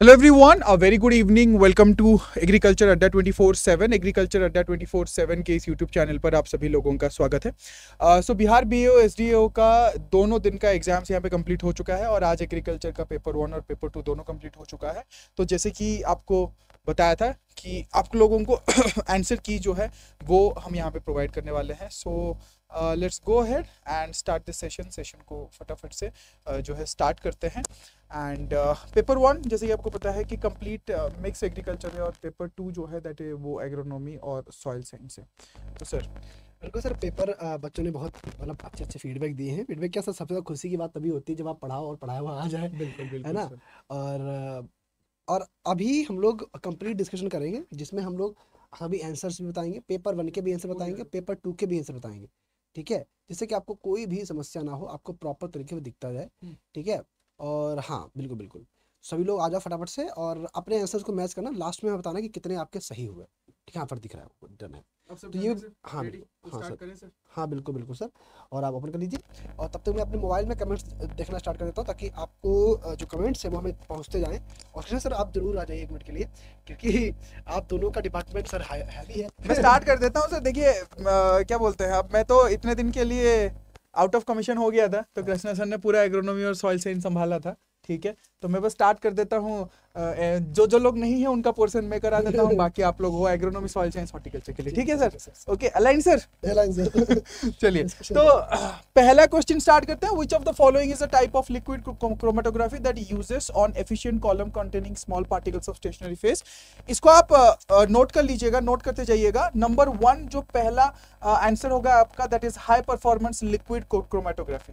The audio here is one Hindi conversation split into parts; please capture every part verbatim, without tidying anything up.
Hello everyone, a very good evening. Welcome to Agriculture Adda twenty-four seven. Agriculture Adda twenty-four seven के इस YouTube चैनल पर आप सभी लोगों का स्वागत है. So uh, so Bihar BO SDO का दोनों दिन का एग्जाम्स यहाँ पे कंप्लीट हो चुका है और आज एग्रीकल्चर का पेपर वन और पेपर टू दोनों कंप्लीट हो चुका है. तो जैसे कि आपको बताया था कि आप लोगों को आंसर की जो है वो हम यहाँ पे प्रोवाइड करने वाले हैं. So let's go ahead and start this session. Session को फटाफट से uh, जो है स्टार्ट करते हैं. एंड पेपर वन जैसे कि आपको पता है कि कंप्लीट मिक्स एग्रीकल्चर है और पेपर टू जो है दैट वो एग्रोनॉमी और सॉइल साइंस है. तो सर बिल्कुल सर पेपर बच्चों ने बहुत मतलब अच्छे अच्छे फीडबैक दिए हैं. फीडबैक क्या सर, सबसे ज़्यादा खुशी की बात तभी होती है जब आप पढ़ाओ और पढ़ाया हुआ आ जाए. बिल्कुल बिल्कुल है ना. और और अभी हम लोग कंप्लीट डिस्कशन करेंगे जिसमें हम लोग अभी आंसर्स भी बताएंगे, पेपर वन के भी आंसर बताएंगे, पेपर टू के भी आंसर बताएंगे. ठीक है, जिससे कि आपको कोई भी समस्या ना हो, आपको प्रॉपर तरीके से दिखता जाए. ठीक है, और हाँ बिल्कुल बिल्कुल सभी लोग आ जाओ फटाफट से और अपने आंसर्स को मैच करना. लास्ट में बताना कि कितने आपके सही हुए. ठीक है, यहाँ पर दिख रहा है डन है. तो ये हाँ हाँ सर, हाँ बिल्कुल बिल्कुल सर. और आप ओपन कर लीजिए और तब तक मैं अपने मोबाइल में कमेंट्स देखना स्टार्ट कर देता हूँ ताकि आपको जो कमेंट्स है वो हमें पहुँचते जाएँ. और कृष्णा सर आप जरूर आ जाइए एक मिनट के लिए क्योंकि आप दोनों का डिपार्टमेंट सर हैवी है. मैं स्टार्ट कर देता हूँ सर. देखिए क्या बोलते हैं अब, मैं तो इतने दिन के लिए आउट ऑफ कमीशन हो गया था तो कृष्णा सर ने पूरा एग्रोनॉमी और सॉइल साइंस संभाला था. ठीक है, तो मैं बस स्टार्ट कर देता हूँ. जो जो लोग नहीं है उनका पोर्शन मैं करा देता हूँ, बाकी आप लोग हो एग्रोनॉमी सॉइल साइंस हॉर्टिकल्चर के लिए. ठीक है sir, okay align sir, align sir. चलिए तो पहला क्वेश्चन स्टार्ट करते हैं. Which of the following is a type of liquid chromatography that uses on efficient column containing small particles of stationary phase. इसको आप नोट कर लीजिएगा, नोट करते जाइएगा. नंबर वन जो पहला आंसर होगा आपका that is high performance liquid chromatography.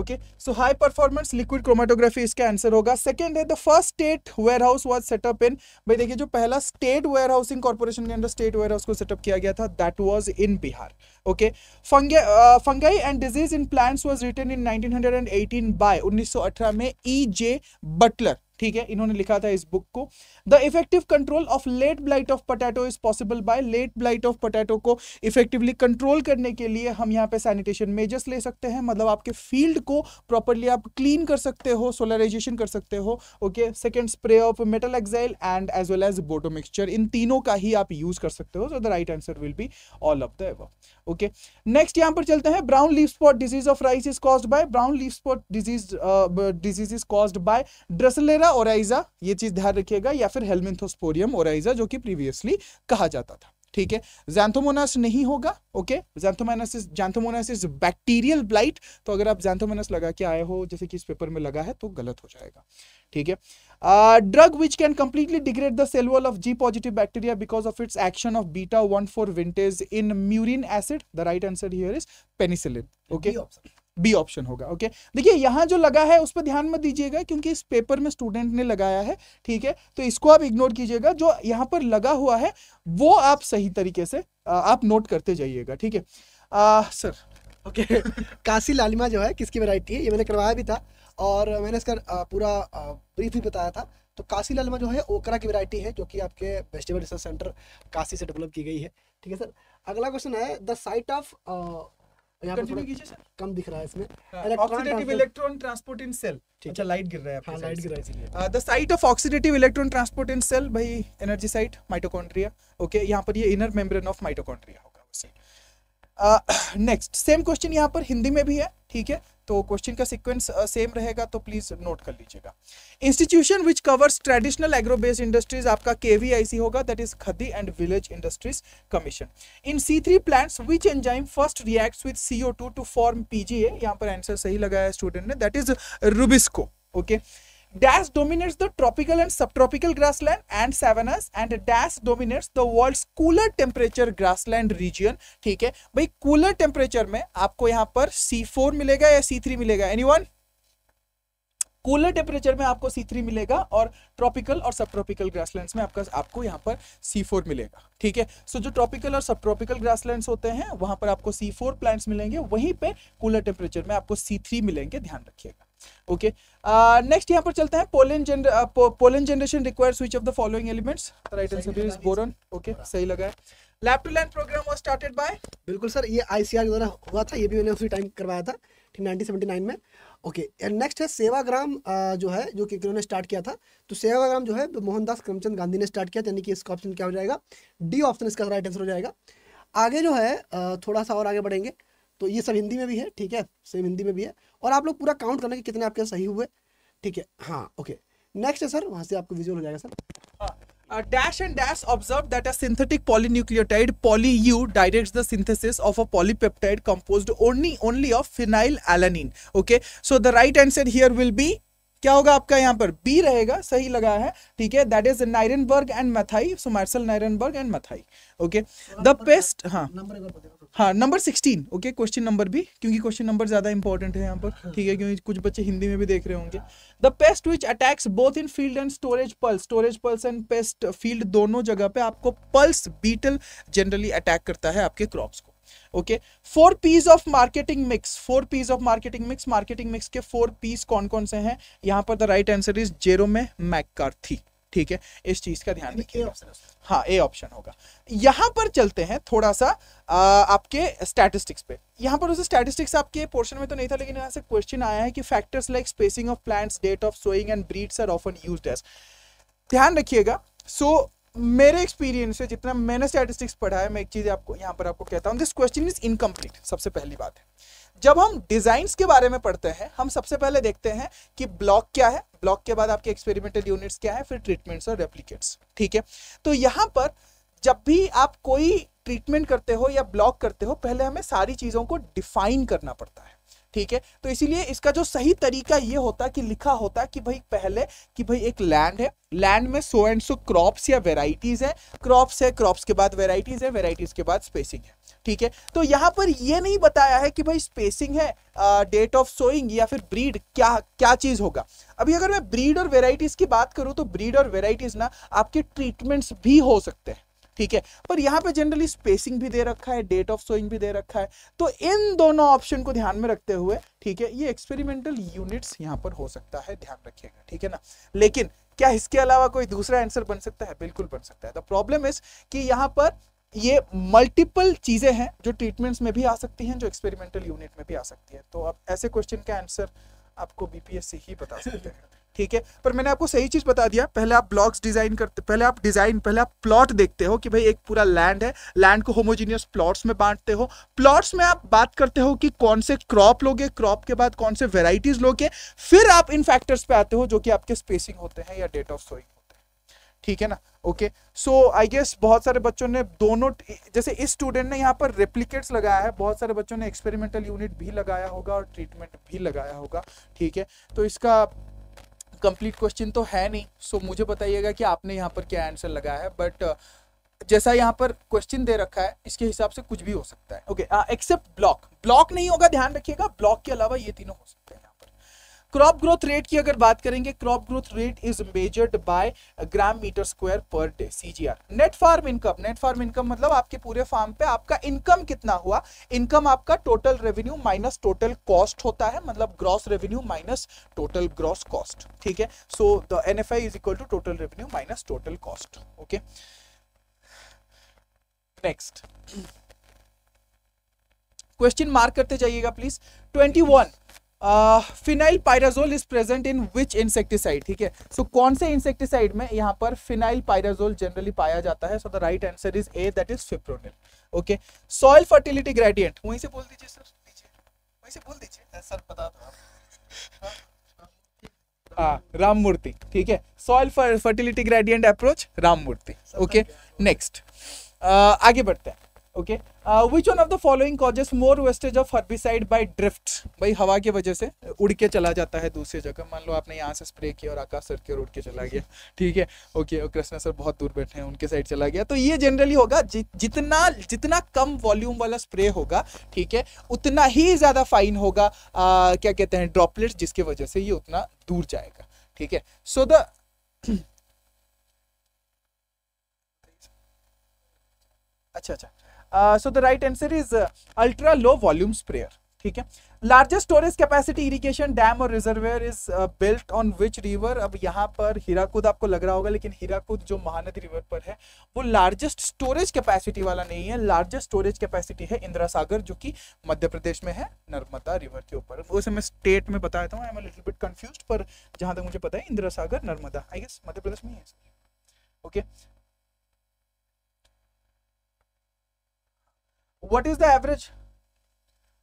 Okay, so high performance liquid chromatography इसका आंसर होगा. सेकंड है the first state warehouse was set up in. भाई देखिए जो पहला स्टेट वेयर हाउसिंग कॉर्पोरेशन के अंदर स्टेट वेयर हाउस को सेटअप किया गया था that was in Bihar. Okay, fungi and disease in plants was written in nineteen eighteen by उन्नीस सौ अठारह में ई जे बटलर. ठीक है, इन्होंने लिखा था इस बुक को. The effective control of late blight of potato is possible by. Late blight of potato को इफेक्टिवली कंट्रोल करने के लिए हम यहाँ पे सैनिटेशन मेजर्स ले सकते हैं, मतलब आपके फील्ड को प्रॉपरली आप क्लीन कर सकते हो, सोलराइजेशन कर सकते हो. Okay, second spray of metalaxyl and as well as बोटो मिक्सचर, इन तीनों का ही आप यूज कर सकते हो. So the right answer will be all of the above. Okay, next यहाँ पर चलते हैं. Brown leaf spot disease of rice is caused by. Brown leaf spot disease disease is caused by Drechslera oryzae, ये चीज ध्यान रखिएगा, या फिर हेलमिंथोस्पोरियम ओराइजा जो कि प्रीवियसली कहा जाता था. ठीक है, जैंथोमोनास नहीं होगा. Okay, Xanthomonas is Xanthomonas is bacterial blight, तो अगर आप जैंथोमोनास लगा के आए हो जैसे कि इस पेपर में लगा है तो गलत हो जाएगा. ठीक है, drug which can completely degrade the cell wall of G positive bacteria because of its action of beta one four vintage in murein acid. The right answer here is penicillin. Okay, B option होगा. ओके, देखिए यहाँ जो लगा है उस पर ध्यान मत दीजिएगा क्योंकि इस पेपर में स्टूडेंट ने लगाया है. ठीक है, तो इसको आप इग्नोर कीजिएगा. जो यहाँ पर लगा हुआ है वो आप सही तरीके से आप नोट करते जाइएगा. ठीक है सर, ओके. काशी लालिमा जो है किसकी वैरायटी है, ये मैंने करवाया भी था और मैंने इसका पूरा ब्रीफ भी बताया था. तो काशी लालिमा जो है ओकरा की वैरायटी है जो कि आपके वेजिटेबल रिसर्च सेंटर काशी से डेवलप की गई है. ठीक है सर, अगला क्वेश्चन है द साइट ऑफ सर. कम दिख रहा है इसमें oxidative electron transport in cell. अच्छा लाइट गिर रहा है, हाँ, लाइट गिर रहा है. The site of oxidative electron transport in cell, भाई एनर्जी साइट माइटोकॉन्ड्रिया. ओके, यहाँ पर ये इनर मेम्ब्रेन ऑफ माइटोकॉन्ड्रिया होगा. नेक्स्ट सेम क्वेश्चन यहाँ पर हिंदी में भी है. ठीक है, तो क्वेश्चन का सीक्वेंस सेम uh, रहेगा तो प्लीज नोट कर लीजिएगा. Institution which covers traditional agro based industries आपका केवीआईसी होगा, that is Khadi and village industries commission. In C three plants which enzyme first reacts with CO two to form PGA. यहाँ पर आंसर सही लगाया है स्टूडेंट ने, दैट इज रूबिस्को. ओके, Dash dominates the tropical and subtropical grassland and savannas, and Dash dominates the world's cooler temperature grassland region. ठीक है भाई, cooler temperature में आपको यहाँ पर C फ़ोर मिलेगा या C थ्री मिलेगा, anyone? कूलर टेम्परेचर में आपको सी थ्री मिलेगा और ट्रॉपिकल और सब ट्रॉपिकल ग्रासलैंड्स में आपका आपको यहाँ पर सी फ़ोर मिलेगा. ठीक है, सो जो ट्रॉपिकल और सब ट्रॉपिकल ग्रासलैंड्स होते हैं वहाँ पर आपको सी फ़ोर प्लांट्स मिलेंगे, वहीं पे कूलर टेम्परेचर में आपको सी थ्री मिलेंगे, ध्यान रखिएगा. ओके, नेक्स्ट यहाँ पर चलते हैं. Pollen gen pollen generation requires which of the following elements. Right answer is boron. Okay, सही लगा है. Lab to land programme was started by. बिल्कुल सर, ये आईसीआर द्वारा हुआ था, ये भी मैंने उसी टाइम करवाया था. ठीक नाइनटीन सेवेंटी नाइन में। ओके नेक्स्ट है सेवाग्राम जो है जो कि इन्होंने स्टार्ट किया था, तो सेवाग्राम जो है मोहनदास करमचंद गांधी ने स्टार्ट किया, यानी कि इसका ऑप्शन क्या हो जाएगा, डी ऑप्शन इसका राइट आंसर हो जाएगा। आगे जो है थोड़ा सा और आगे बढ़ेंगे, तो ये सब हिंदी में भी है, ठीक है सेम हिंदी में भी है, और आप लोग पूरा काउंट करना कि कितने आपके सही हुए, ठीक है। हाँ ओके नेक्स्ट है सर, वहाँ से आपको विजुअल हो जाएगा sir. Uh, dash and dash observed that a synthetic polynucleotide poly-U directs the synthesis of a polypeptide composed only only of phenylalanine. Okay, so the right answer here will be क्या होगा आपका यहाँ पर B रहेगा, सही लगा है, ठीक है। That is Nirenberg and Mathai, so Marcel Nirenberg and Mathai. Okay, the pest हाँ हाँ number sixteen. Okay question number भी, क्योंकि क्वेश्चन नंबर ज़्यादा इंपॉर्टेंट है यहाँ पर, ठीक है, क्योंकि कुछ बच्चे हिंदी में भी देख रहे होंगे। The pest which attacks both in field and storage pulse, storage pulse and pest field दोनों जगह पे आपको पल्स बीटल जनरली अटैक करता है आपके क्रॉप्स को। Okay four P's of marketing mix, four P's of marketing mix, marketing mix के फोर पीस कौन कौन से हैं यहाँ पर? The right answer is Jerome McCarthy, ठीक है, इस चीज का ध्यान रखिएगा। हाँ ए ऑप्शन होगा। यहाँ पर चलते हैं थोड़ा सा आ, आपके स्टैटिस्टिक्स पे। यहाँ पर उसे स्टैटिस्टिक्स आपके पोर्शन में तो नहीं था, लेकिन यहाँ से क्वेश्चन आया है कि factors like spacing of plants, date of sowing and breeds are often used as, ध्यान रखिएगा। सो मेरे एक्सपीरियंस से जितना मैंने स्टैटिस्टिक्स पढ़ा है, मैं एक चीज आपको यहाँ पर आपको कहता हूँ, दिस क्वेश्चन इज इनकम्प्लीट। सबसे पहली बात है, जब हम डिजाइन्स के बारे में पढ़ते हैं, हम सबसे पहले देखते हैं कि ब्लॉक क्या है, ब्लॉक के बाद आपके एक्सपेरिमेंटल यूनिट्स क्या है, फिर ट्रीटमेंट्स और रेप्लिकेट्स, ठीक है। तो यहाँ पर जब भी आप कोई ट्रीटमेंट करते हो या ब्लॉक करते हो, पहले हमें सारी चीज़ों को डिफाइन करना पड़ता है, ठीक है। तो इसीलिए इसका जो सही तरीका ये होता कि लिखा होता कि भाई पहले कि भाई एक लैंड है, लैंड में सो एंड सो क्रॉप्स या वेराइटीज है, क्रॉप्स है, क्रॉप्स के बाद वेराइटीज है, वेराइटीज के बाद स्पेसिंग है, ठीक है। तो यहाँ पर ये नहीं बताया है कि भाई स्पेसिंग है, डेट ऑफ सोइंग या फिर ब्रीड क्या क्या चीज होगा। अभी अगर मैं ब्रीड और वेराइटीज की बात करूँ तो ब्रीड और वेराइटीज ना आपके ट्रीटमेंट्स भी हो सकते हैं, ठीक है, पर यहाँ पे जनरली स्पेसिंग भी दे रखा है, डेट ऑफ सोइंग भी दे रखा है, तो इन दोनों ऑप्शन को ध्यान में रखते हुए, ठीक है, ये एक्सपेरिमेंटल यूनिट्स यहाँ पर हो सकता है, ध्यान रखिएगा, ठीक है ना। लेकिन क्या इसके अलावा कोई दूसरा आंसर बन सकता है? बिल्कुल बन सकता है। द प्रॉब्लम इज कि यहाँ पर ये मल्टीपल चीजें हैं जो ट्रीटमेंट्स में भी आ सकती हैं, जो एक्सपेरिमेंटल यूनिट में भी आ सकती है, तो अब ऐसे क्वेश्चन का आंसर आपको बीपीएससी ही बता सकते हैं, ठीक है। पर मैंने आपको सही चीज बता दिया, पहले आप ब्लॉक्स डिजाइन करते, पहले आप डिजाइन पहले आप प्लॉट देखते हो कि भाई एक पूरा लैंड है, लैंड को होमोजीनियस प्लॉट्स में बांटते हो, प्लॉट्स में आप बात करते हो कि कौन से क्रॉप लोगे, क्रॉप के बाद कौन से वेराइटीज लोगे, फिर आप इन फैक्टर्स पे आते हो जो कि आपके स्पेसिंग होते हैं या डेट ऑफ सोइंग होते हैं, ठीक है ना। ओके सो आई गेस बहुत सारे बच्चों ने दोनों, जैसे इस स्टूडेंट ने यहाँ पर रेप्लिकेट्स लगाया है, बहुत सारे बच्चों ने एक्सपेरिमेंटल यूनिट भी लगाया होगा और ट्रीटमेंट भी लगाया होगा, ठीक है। तो इसका कंप्लीट क्वेश्चन तो है नहीं, सो so, मुझे बताइएगा कि आपने यहाँ पर क्या आंसर लगाया है, बट uh, जैसा यहाँ पर क्वेश्चन दे रखा है इसके हिसाब से कुछ भी हो सकता है। ओके एक्सेप्ट ब्लॉक, ब्लॉक नहीं होगा, ध्यान रखिएगा, ब्लॉक के अलावा ये तीनों हो सकते हैं। यहाँ पर क्रॉप ग्रोथ रेट की अगर बात करेंगे, crop growth rate is measured by gram metre square per day, CGR. Net farm income, net farm income मतलब आपके पूरे फार्म पे आपका इनकम कितना हुआ, इनकम आपका total revenue minus total cost होता है, मतलब gross revenue minus total gross cost, ठीक है। So the NFI is equal to total revenue minus total cost. Okay next question mark करते जाइएगा please. Twenty one phenyl pyrazole is present in which insecticide, ठीक है। सो कौन से इंसेक्टिसाइड में यहाँ पर फिनाइल पायराजोल जनरली पाया जाता है? So the right answer is A, that is fipronil. Okay soil fertility gradient, वहीं से बोल दीजिए सर, नीचे वहीं से बोल दीजिए सर, बता दो आप। हाँ राममूर्ति, ठीक है, soil fertility gradient approach Ramamurthy. Okay next आगे बढ़ते हैं। Okay which one of the following causes more wastage of herbicide by drift, भाई हवा की वजह से उड़ के चला जाता है दूसरी जगह, मान लो आपने यहाँ से स्प्रे किया और आकाश सर की ओर उड़ के चला गया, ठीक है। ओके और कृष्णा सर बहुत दूर बैठे हैं, उनके साइड चला गया, तो ये जनरली होगा जि, जितना जितना कम वॉल्यूम वाला स्प्रे होगा, ठीक है, उतना ही ज़्यादा फाइन होगा आ, क्या कहते हैं ड्रॉपलेट्स, जिसकी वजह से ये उतना दूर जाएगा, ठीक है। सो द अच्छा अच्छा so the right answer is ultra low volume sprayer, ठीक है। Largest storage capacity irrigation dam और reservoir is built on which river. अब यहाँ पर हीराकुद आपको लग रहा होगा, लेकिन हीराकुद जो महानदी रिवर पर है वो लार्जेस्ट स्टोरेज कैपेसिटी वाला नहीं है। लार्जेस्ट स्टोरेज कैपेसिटी है इंदिरा सागर, जो कि मध्य प्रदेश में है, नर्मदा रिवर के ऊपर। उसे मैं स्टेट में बताया था, I am little bit confuse, पर जहां तक मुझे पता है इंदिरा सागर नर्मदा आई गेस मध्य प्रदेश में ही है। Okay, what is the average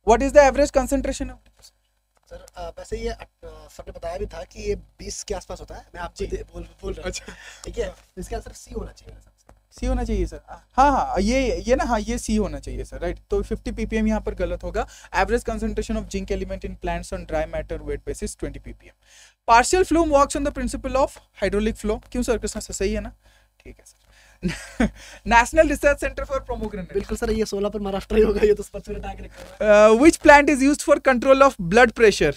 what is the average concentration of deposit? Sir वैसे ये सबने बताया भी था कि ये बीस के आसपास होता है। मैं आपसे बोल बोल रहा हूं, अच्छा ठीक है। इसका आंसर सी होना चाहिए, सी होना चाहिए सर। हाँ हाँ ये ये ना हाँ ये सी होना चाहिए सर, राइट। तो फिफ्टी पी पी एम यहाँ पर गलत होगा। Average concentration of zinc element in plants on dry matter weight basis twenty P P M. Partial flume works on the principle of hydraulic flow. क्यों सर कृष्णा सर, सही है ना? ठीक है sir. National research centre for pomegranate, बिल्कुल सर ये सोलह पर महाराष्ट्र ही होगा, ये तो स्पर्श अटैक रखा है। Which plant is used for control of blood pressure?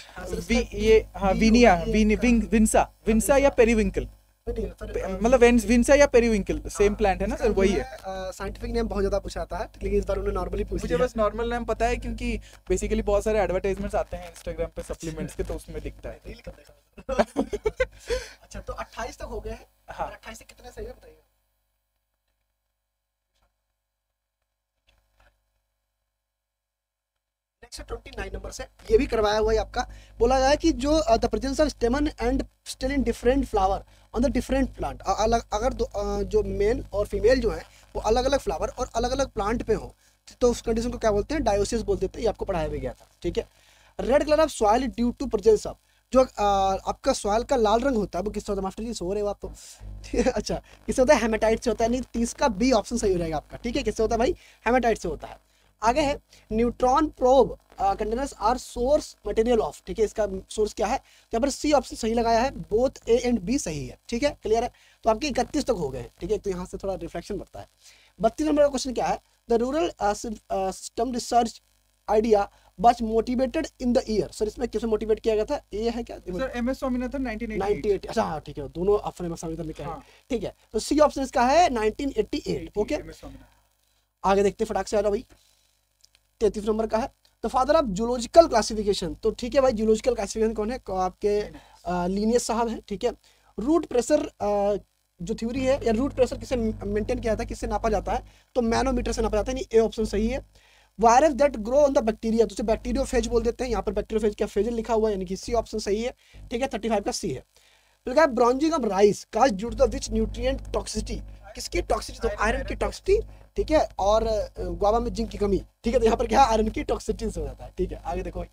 ये हां विनिया विंसा विंसा या पेरीविंकल, मतलब विंसा या पेरीविंकल सेम प्लांट है ना सर, वही है। साइंटिफिक नेम बहुत ज्यादा पूछा आता है, लेकिन इस बार उन्होंने नॉर्मली पूछा। मुझे बस नॉर्मल नेम पता है क्योंकि बेसिकली बहुत सारे एडवर्टाइजमेंट्स आते हैं इंस्टाग्राम पे सप्लीमेंट्स के, तो उसमें दिखता है। अच्छा तो अट्ठाईस तक हो गए हैं। हां अट्ठाईस से कितने सही है बताइए। उनतीस नंबर से ये भी करवाया हुआ है आपका। बोला गया है कि जो the presence of stamen and style in different flower on the different plant. अलग अगर जो मेल और फीमेल जो है वो अलग अलग फ्लावर और अलग अलग प्लांट पे हो तो उस कंडीशन को क्या बोलते हैं? डायोसिस बोल देते हैं। ये आपको पढ़ाया भी गया था, ठीक है। Red colour of soil due to presence of, जो आ, आपका सॉइल का लाल रंग होता है वो किससे होता है? मास्टर जी सो रहे हो आप तो। अच्छा किससे होता है? हेमेटाइट से होता है। नहीं तीस का बी ऑप्शन सही हो जाएगा आपका, ठीक है। किससे होता है भाई? हेमेटाइट से होता है। आगे है neutron probe containers are source material of, ठीक है। इसका सोर्स क्या है? यहाँ पर सी ऑप्शन सही लगाया है, बोथ ए एंड बी सही है, ठीक है। क्लियर है, तो आपके इकतीस तक हो गए, ठीक है। तो यहाँ से थोड़ा रिफ्लेक्शन बढ़ता है। बत्तीस नंबर का क्वेश्चन क्या है? The rural system research idea was motivated in the year. Sir इसमें किससे मोटिवेट किया गया था? ए है क्या sir? M S Swaminathan nineteen eighty eight. अच्छा हाँ ठीक है, दोनों ऑप्शन एम एस स्वामीनाथन लिखा है, ठीक है। तो सी ऑप्शन इसका है नाइनटीन एटी एट। ओके आगे देखते फटाक से आ रहा भाई। तैंतीस नंबर का है the father of zoological classification. तो ठीक है भाई, जूलॉजिकल क्लासिफिकेशन कौन है? आपके लीनियस साहब हैं, ठीक है। रूट प्रेशर जो थ्योरी है या रूट प्रेशर किसे मेंटेन किया जाता है, किससे नापा जाता है? तो मैनोमीटर से नापा जाता है। नहीं ए ऑप्शन सही है। Virus that grow on the bacteria, तो उसे बैक्टीरियोफेज बोल देते हैं। यहाँ पर बैक्टीरियोफेज का फेजल लिखा हुआ है, यानी कि सी ऑप्शन सही है, ठीक है। थर्टी फाइव का सी है। तो branching of rice cast due to the which nutrient toxicity? किसकी टॉक्सिसिटी? तो आयरन की टॉक्सिसिटी, ठीक है। और ग्वावा में जिंक की कमी, ठीक है। तो यहाँ पर क्या आयरन की टॉक्सिसिटी हो जाता है, ठीक है। आगे देखो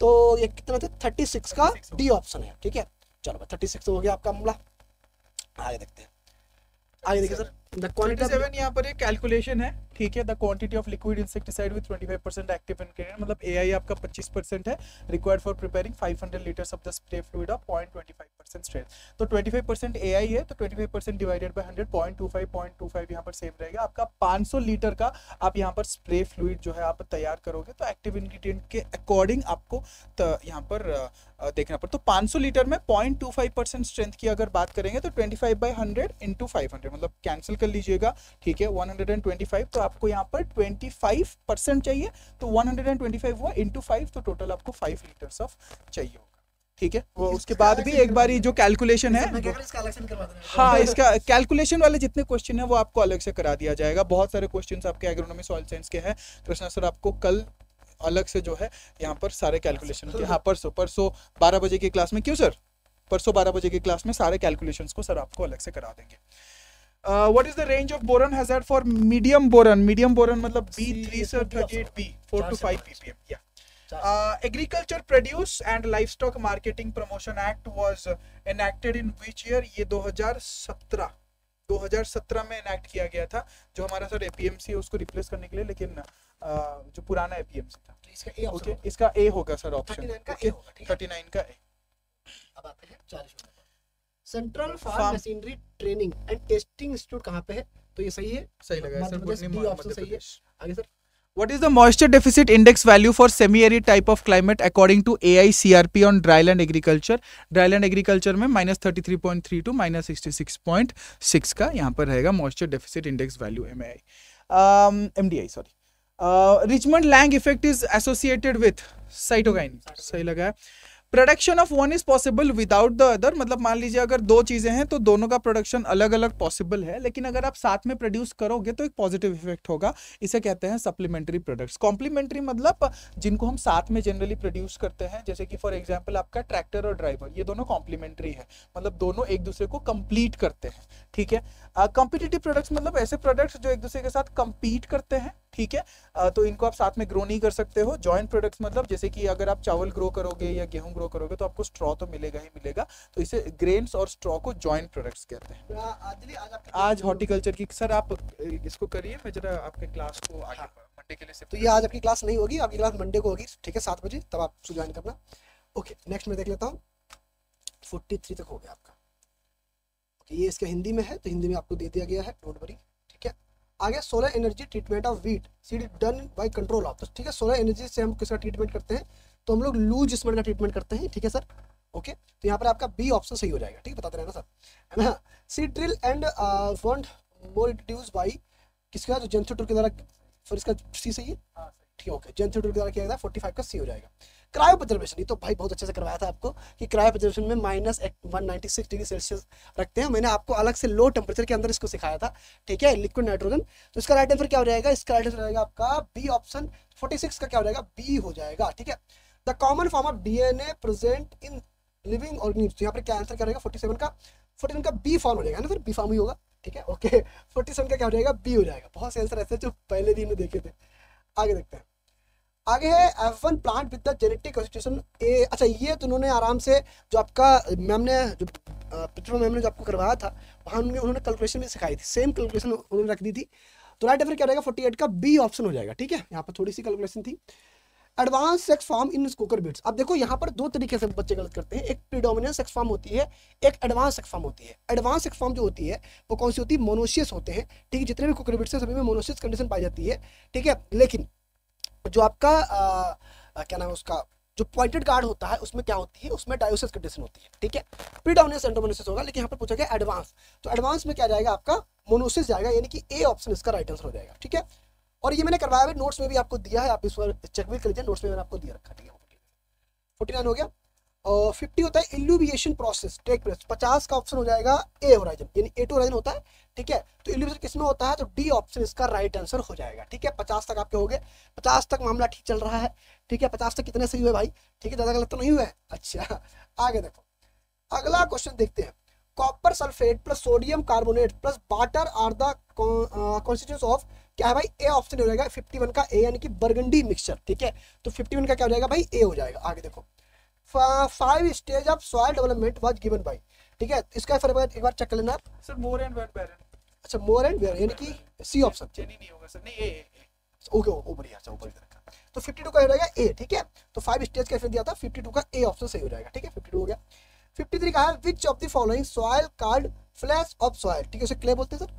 तो ये कितना था? छत्तीस का डी ऑप्शन है, ठीक है। चलो छत्तीस हो गया आपका मामला। आगे देखते हैं, आगे देखिए सर। द क्वांटिटी सेवन यहाँ पर एक कैलकुलेशन है, ठीक है। The quantity of liquid insecticide with twenty five percent active ingredient, मतलब एआई आपका पच्चीस परसेंट है। Required for preparing five hundred litres of the spray fluid of point two five percent strain. तो ट्वेंटी फाइव परसेंट एआई है, तो twenty five percent divided by hundred point two five point two five यहाँ पर सेम रहेगा आपका। पाँच सौ लीटर का आप यहाँ पर स्प्रे फ्लूइड जो है आप तैयार करोगे, तो एक्टिव इंग्रेडिएंट के अकॉर्डिंग आपको यहाँ पर देखना पड़ता। तो पाँच सौ लीटर में point two five percent strength की अगर बात करेंगे तो twenty five by hundred into five hundred, मतलब कैंसिल कर लीजिएगा, ठीक है। वन हंड्रेड ट्वेंटी फाइव, तो आपको यहाँ पर ट्वेंटी फाइव परसेंट चाहिए, तो वन हंड्रेड ट्वेंटी फाइव हुआ इनटू फाइव, तो टोटल आपको फाइव लीटर्स ऑफ चाहिए होगा, ठीक है। वो उसके बाद भी एक बार जो कैलकुलेशन है, हाँ इसका कैलकुलेशन वाले जितने क्वेश्चन है वो आपको अलग से करा दिया जाएगा। बहुत सारे क्वेश्चन आपके एग्रोनॉमी सॉइल साइंस के हैं। कृष्णा सर आपको कल अलग से जो है यहाँ पर सारे कैलकुलेशन के, हाँ परसों परसों बारह बजे की क्लास में, क्यों सर परसों बारह बजे की क्लास में सारे कैलकुलेशंस को सर आपको अलग से करा देंगे। What is the range of boron hazard for medium boron? Medium boron मतलब B three sir thirty eight B four two five PPM. या agriculture produce and livestock marketing promotion act was enacted in which year? ये दो हजार सत्रह दो हजार सत्रह में इनैक्ट किया गया था, जो हमारा सर एपीएमसी है उसको रिप्लेस करने के लिए, लेकिन जो पुराना एपीएमसी था। इसका ए ऑप्शन, ओके इसका ए होगा सर ऑप्शन, उनतालीस का ए। अब आते हैं चालीस number, central farm machinery training and testing institute कहाँ पे है? तो ये सही है, सही लगा सर, डी ऑप्शन सही है। आगे sir, what is the moisture deficit index value for semi arid type of climate according to A I C R P on dryland agriculture? Dryland agriculture में minus thirty three point three two minus sixty six point six का यहाँ पर रहेगा moisture deficit index value M I M D I sorry. Uh, Richmond Lange effect is associated with cytokine. सही लगा है. Production of one is possible without the other, मतलब मान लीजिए अगर दो चीजें हैं तो दोनों का प्रोडक्शन अलग अलग पॉसिबल है, लेकिन अगर आप साथ में प्रोड्यूस करोगे तो एक पॉजिटिव इफेक्ट होगा. इसे कहते हैं सप्लीमेंट्री प्रोडक्ट्स. कॉम्प्लीमेंट्री मतलब जिनको हम साथ में जनरली प्रोड्यूस करते हैं, जैसे कि फॉर एग्जाम्पल आपका ट्रैक्टर और ड्राइवर, ये दोनों कॉम्प्लीमेंट्री है, मतलब दोनों एक दूसरे को कंप्लीट करते हैं. ठीक है. कॉम्पिटिटिव प्रोडक्ट्स मतलब ऐसे प्रोडक्ट्स जो एक दूसरे के साथ कंपीट करते हैं. ठीक है. uh, तो इनको आप साथ में ग्रो नहीं कर सकते हो. जॉइंट प्रोडक्ट्स मतलब जैसे कि अगर आप चावल ग्रो करोगे या गेहूं ग्रो करोगे तो आपको स्ट्रॉ तो मिलेगा ही मिलेगा, तो इसे ग्रेन्स और स्ट्रॉ को जॉइंट प्रोडक्ट्स कहते हैं. आज हॉर्टिकल्चर की सर आप इसको करिए, मैं जरा आपके क्लास को आगे मंडे के लिए, तो ये आज आपकी क्लास नहीं होगी, आपकी क्लास मंडे को होगी. ठीक है, सात बजे तब आप ज्वाइन करना. ओके, नेक्स्ट में देख लेता हूँ. फोर्टी थ्री तक हो गया आपका. ये इसका हिंदी में है तो हिंदी में आपको दे दिया गया है, डोंट वरी. ठीक है. आगे solar energy treatment of wheat seed done by control of. ठीक है, सोलर एनर्जी से हम किसका ट्रीटमेंट करते हैं तो हम लोग लूज जिस्म का ट्रीटमेंट करते हैं. ठीक है सर. ओके, तो यहाँ पर आपका बी ऑप्शन सही हो जाएगा. ठीक है, बताते रहना सर, है ना. Seed drill and fund more introduce by किसका, जो जेंथोटूर के द्वारा. सर इसका सी सही है. ठीक है. ओके, जेंथोटूर के द्वारा किया गया था. फोर्टी फाइव का सी हो जाएगा. क्रायो प्रिजर्वेशन, ये तो भाई बहुत अच्छे से करवाया था आपको कि क्रायो प्रिजर्वेशन में minus one ninety six degree Celsius रखते हैं. मैंने आपको अलग से लो टेम्परेचर के अंदर इसको सिखाया था. ठीक है, लिक्विड नाइट्रोजन. तो इसका राइट आंसर क्या हो जाएगा, इसका राइट आंसर रहेगा आपका बी ऑप्शन. फोर्टी सिक्स का क्या हो जाएगा, बी हो जाएगा. ठीक है. The common form of DNA present in living organism, यहाँ पर क्या आंसर क्या रहेगा फोर्टी सेवन का, फोर्टी सेवन का बी फॉर्म हो जाएगा ना, फिर बी फॉर्म ही होगा. ठीक है. ओके, फोर्टी सेवन का क्या हो जाएगा, बी हो जाएगा. बहुत से आंसर ऐसे जो पहले दिन में देखे थे. आगे देखते हैं. आगे है F one plant with the genetic constitution A. अच्छा, ये तो उन्होंने आराम से जो आपका मैम ने जो पित्रो मैम ने जो आपको करवाया था वहाँ उन्होंने उन्होंने कैलकुलेशन भी सिखाई थी, सेम कैलकुलेशन उन्होंने रख दी थी. तो राइट आंसर क्या रहेगा, फोर्टी एट का बी ऑप्शन हो जाएगा. ठीक है, यहाँ पर थोड़ी सी कैलकुलेशन थी. Advance sex form in Kokar beats. अब देखो यहाँ पर दो तरीके से बच्चे गलत करते हैं, एक प्रीडोमिनेंट सेक्स फॉर्म होती है, एक एडवांस सेक्स फॉर्म होती है. एडवांस सेक्स फॉर्म जो होती है वो कौन सी होती है, मोनोशियस होते हैं. ठीक है, जितने भी कोकर बीट्स हैं सभी में मोनोशियस कंडीशन पाई जाती है. ठीक है, लेकिन जो आपका आ, आ, क्या नाम है उसका, जो पॉइंटेड गार्ड होता है उसमें क्या होती है, उसमें डायोसिस कंडीशन होती है. ठीक है, प्रीडोमिनेंस एंडोमिनेसिस होगा, लेकिन यहाँ पर पूछा गया एडवांस, तो एडवांस में क्या जाएगा आपका मोनोसिस जाएगा, यानी कि ए ऑप्शन इसका राइट आंसर हो जाएगा. ठीक है, और ये मैंने करवाया है, नोट्स में भी आपको दिया है, आप इस पर चेक भी कर लीजिए, नोट्स में मैंने आपको दिया रखा. ठीक है, फोर्टी नाइन हो गया. और फिफ्टी होता है इल्यूमिनेशन प्रोसेस टेक प्लेस. पचास का ऑप्शन हो जाएगा ए होराइजन, यानी ए टू होराइजन होता है. ठीक है, तो इल्यूमिनेशन किसमें होता है, तो डी ऑप्शन इसका राइट आंसर हो जाएगा. ठीक है, पचास तक आपके हो गए, पचास तक मामला ठीक चल रहा है. ठीक है, पचास तक कितने सही हुए भाई. ठीक है, ज्यादा गलत तो नहीं हुआ है. अच्छा, आगे देखो, अगला क्वेश्चन देखते हैं. Copper sulphate plus sodium carbonate plus water are the constituents of क्या है भाई, ए ऑप्शन हो जाएगा. फिफ्टी वन का ए, यानी कि बर्गंडी मिक्सचर. ठीक है, तो फिफ्टी वन का क्या हो जाएगा भाई, ए हो जाएगा. आगे देखो, five stage of soil development was given by. ठीक है, इसका एक बार चेक कर लेना आप sir. Mohr and Van Baren. अच्छा, मोर एंड वेयर, यानी कि सी ऑप्शन. चेनी नहीं होगा सर, नहीं ए. ओके, ओ बढ़िया. अच्छा, ऊपर इधर रखा, तो फिफ्टी टू का हो जाएगा ए. ठीक है, तो फाइव स्टेज का फिर दिया था, फिफ्टी टू का ए ऑप्शन सही हो जाएगा. ठीक है, फिफ्टी टू हो गया. फिफ्टी थ्री का है which of the following soil called flash of soil. ठीक है, उसे क्ले बोलते हैं सर.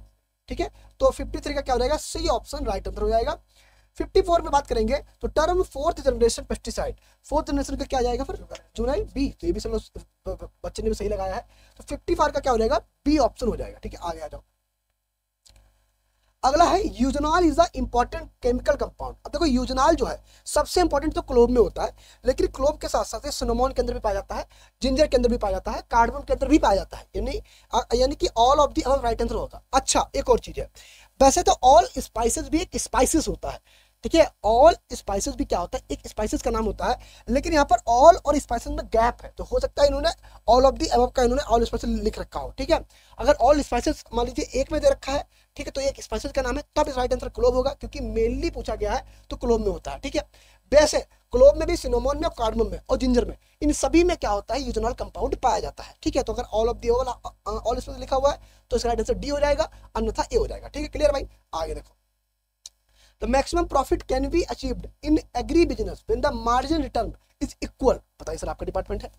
ठीक है, तो फिफ्टी थ्री का क्या हो जाएगा, सी ऑप्शन राइट आंसर हो जाएगा. फिफ्टी फोर में बात करेंगे तो term fourth generation pesticide, fourth generation का क्या जाएगा फिर, जुनाइल बी. तो ये भी सब लोग बच्चे ने भी सही लगाया है, तो फिफ्टी फोर का क्या हो जाएगा, बी ऑप्शन हो जाएगा. ठीक है, आगे आ जाओ. अगला है eugenol is the important chemical compound. अब देखो यूजनॉल जो है सबसे इंपॉर्टेंट तो क्लोव में होता है, लेकिन क्लोव के साथ साथ सिनेमॉन के अंदर भी पाया जाता है, जिंजर के अंदर भी पाया जाता है, कार्डमम के अंदर भी पाया जाता है, यानी यानी कि all of the above right answer होता है. अच्छा, एक और चीज है, वैसे तो ऑल स्पाइसेस भी एक स्पाइसेस होता है. ठीक है, ऑल स्पाइसेस भी क्या होता है, एक स्पाइसेस का नाम होता है, लेकिन यहाँ पर ऑल और स्पाइसेस में गैप है, तो हो सकता है इन्होंने ऑल ऑफ दी अबव का इन्होंने ऑल स्पाइसेस लिख रखा हो. ठीक है, अगर ऑल स्पाइसेस मान लीजिए एक में दे रखा है, ठीक है, तो एक स्पाइसेस का नाम है, तब इस राइट आंसर क्लोव होगा, क्योंकि मेनली पूछा गया है तो क्लोव में होता है. ठीक है, वैसे क्लोव में भी सिनेमोन में और कार्डमम में और जिंजर में इन सभी में क्या होता है, यूजनॉल कंपाउंड पाया जाता है. ठीक है, तो अगर all of the all spices लिखा हुआ है तो इसका राइट आंसर डी हो जाएगा, अन्यथा ए हो जाएगा. ठीक है, क्लियर भाई. आगे देखो, The maximum profit can be achieved in agri business when the marginal return is equal. पता है सर आपका डिपार्टमेंट है,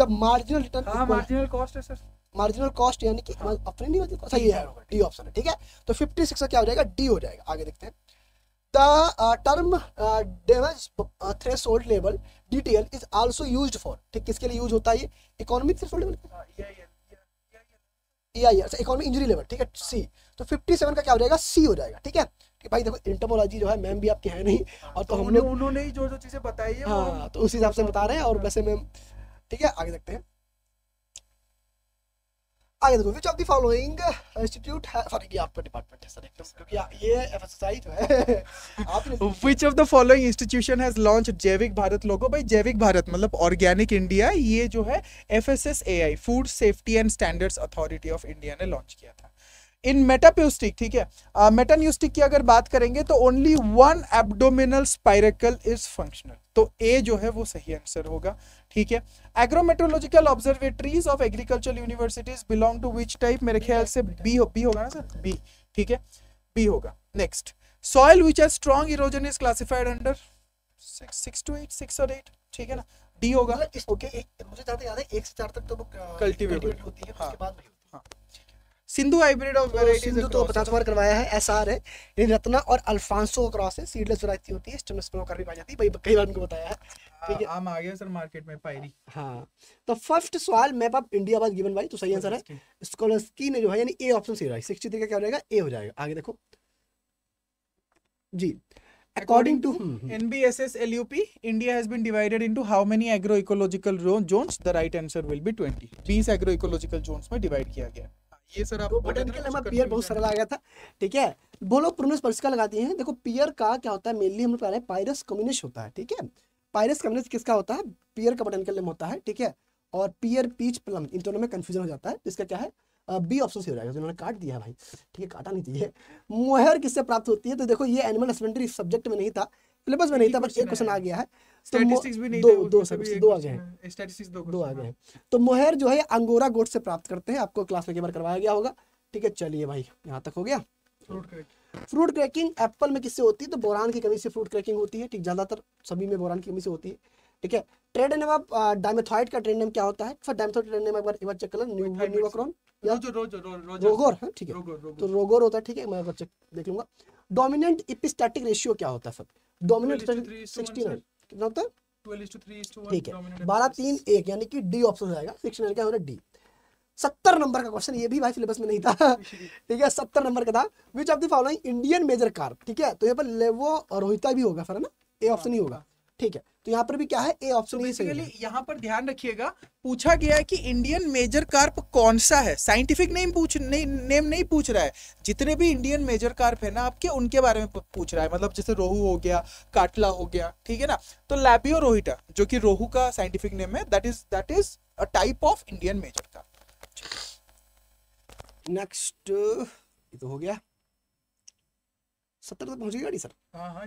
जब मार्जिनल रिटर्न, मार्जिनल कॉस्ट है सर, मार्जिनल कॉस्ट यानी कि अपने नहीं होती, सही है, डी ऑप्शन है. ठीक है, तो फिफ्टी सिक्स का क्या हो जाएगा, डी हो जाएगा. आगे देखते हैं. The term damage threshold level D T L is also used for. ठीक, किसके लिए यूज होता है ये, economic threshold level, economic injury level. ठीक है, सी, तो फिफ्टी सेवन का क्या हो जाएगा, सी हो जाएगा. ठीक है, कि भाई देखो एंटोमोलॉजी जो है मैम भी आपके है नहीं, और तो, तो हमने उन्होंने ही जो जो चीजें बताई है, हाँ तो उस हिसाब से बता रहे हैं। और वैसे मैम ठीक है आगे देखते हैं, आगे देखो which of the following institute है, सॉरी ये आपका डिपार्टमेंट है सर एकदम, क्योंकि ये एफएसएसआई जो है आपने which of the following institution has launched Jaivik Bharat लोगो। भाई जैविक भारत मतलब ऑर्गेनिक इंडिया, ये जो है FSSAI food safety and standards authority of India ने लॉन्च किया था। इन मेटाप्यूस्टिक ठीक है मेटान्यूस्टिक की अगर बात करेंगे तो only one abdominal spiracle is functional, तो ए जो है वो सही आंसर होगा। ठीक है agrometeorological observatories of agricultural universities belong to which type, मेरे ख्याल से बी हो, बी होगा ना सर, बी ठीक है बी होगा। Next soil which has strong erosion is classified under six to eight six और एट, ठीक है ना डी होगा। ओके मुझे ज्यादा याद है एक से चार तक तो कल्टीवेटेड होती है, उसके बाद हां Sindhu hybrid of varieties Sindhu तो पचास बार करवाया है, एसआर है यानी रत्ना और अल्फांसो क्रॉस है, सीडलेस वैरायटी होती है, स्टेमलेस पर भी पाई जाती है, भाई कई बार उनको बताया है ठीक है। आम आ गया सर मार्केट में पायरी, हां तो फर्स्ट सवाल map of India was given, भाई तो सही आंसर है स्कोलस्की ने जो है यानी ए ऑप्शन सही रहा है। सिक्सटी थ्री का क्या हो जाएगा, ए हो जाएगा। आगे देखो जी According to N B S S L U P, India has been divided into how many agroecological zones? The right answer will be twenty. बीस agroecological zones में divide किया गया। ये सर आप बटन के लम्बा पीयर बहुत सरल आ गया था ठीक है। वो लोग प्रोनस परिस्का लगाती हैं, देखो पीयर का क्या होता है मेनली हम लोग कह रहे हैं पायरस कम्युनिस होता है ठीक है। पायरस कम्युनिस किसका होता है, पीयर का बटन के लम होता है ठीक है, और पीयर पीच प्लम इन दोनों में कंफ्यूजन हो जाता है, जिसका क्या है बी ऑप्शन से हो जाएगा, जिन्होंने काट दिया भाई ठीक है, काटा नहीं चाहिए। मोहर किससे प्राप्त होती है, तो देखो ये एनिमल हस्बेंड्री सब्जेक्ट में नहीं था, सिलेबस में नहीं था, बट एक क्वेश्चन आ गया है, स्टैटिस्टिक्स भी नहीं दो दो दो आ गए हैं, स्टैटिस्टिक्स दो दो आ गए हैं। तो मोहर जो है अंगोरा गोट से प्राप्त करते हैं, आपको क्लास में एक बार करवाया गया होगा ठीक है। चलिए भाई यहाँ तक हो गया। फ्रूट क्रैकिंग एप्पल में किससे होती है, तो बोरान की कमी से फ्रूट क्रैकिंग होती है ठीक, ज्यादातर सभी में बोरान की कमी से होती है ठीक है। ट्रेड नेम ऑफ डाइमेथॉइड का ट्रेड नेम क्या होता है, फॉर डाइमेथॉइड ट्रेड नेम एक बार एक बार चेक कर लो, न्यूवाक्रोन या जो रोज रोज रोगोर है ठीक है, तो रोगोर होता है ठीक है, मैं एक बार चेक देख लूंगा। डोमिनेंट इपिस्टैटिक रेशियो क्या होता है सर, डोमिनेंट सिक्सटी नाइन कितना होता है twelve is to three is to one ठीक है, ट्वेल्व तीन एक यानी कि डी ऑप्शन आएगा। सिक्सटी नाइन क्या हो रहा है डी। सत्तर नंबर का क्वेश्चन, ये भी भाई सिलेबस में नहीं था ठीक है, सत्तर नंबर का था which of the following Indian major carp ठीक है, तो यहाँ पर लेवो और रोहिता भी होगा सर ना, ए ऑप्शन ही होगा ठीक है। तो यहाँ पर भी क्या है ए ऑप्शन ही सही है। यहाँ पर ध्यान रखिएगा पूछा गया है कि इंडियन मेजर कार्प कौन सा है, साइंटिफिक नेम पूछ नहीं, नेम नहीं पूछ रहा है, जितने भी इंडियन मेजर कार्प है ना आपके उनके बारे में पूछ रहा है, मतलब जैसे रोहू हो गया, काटला हो गया ठीक है ना। तो लैबियो रोहिटा जो कि रोहू का साइंटिफिक नेम है, that is that is a type of Indian major carp. Next ये तो हो गया सत्तर तक पहुंच गई गाड़ी सर,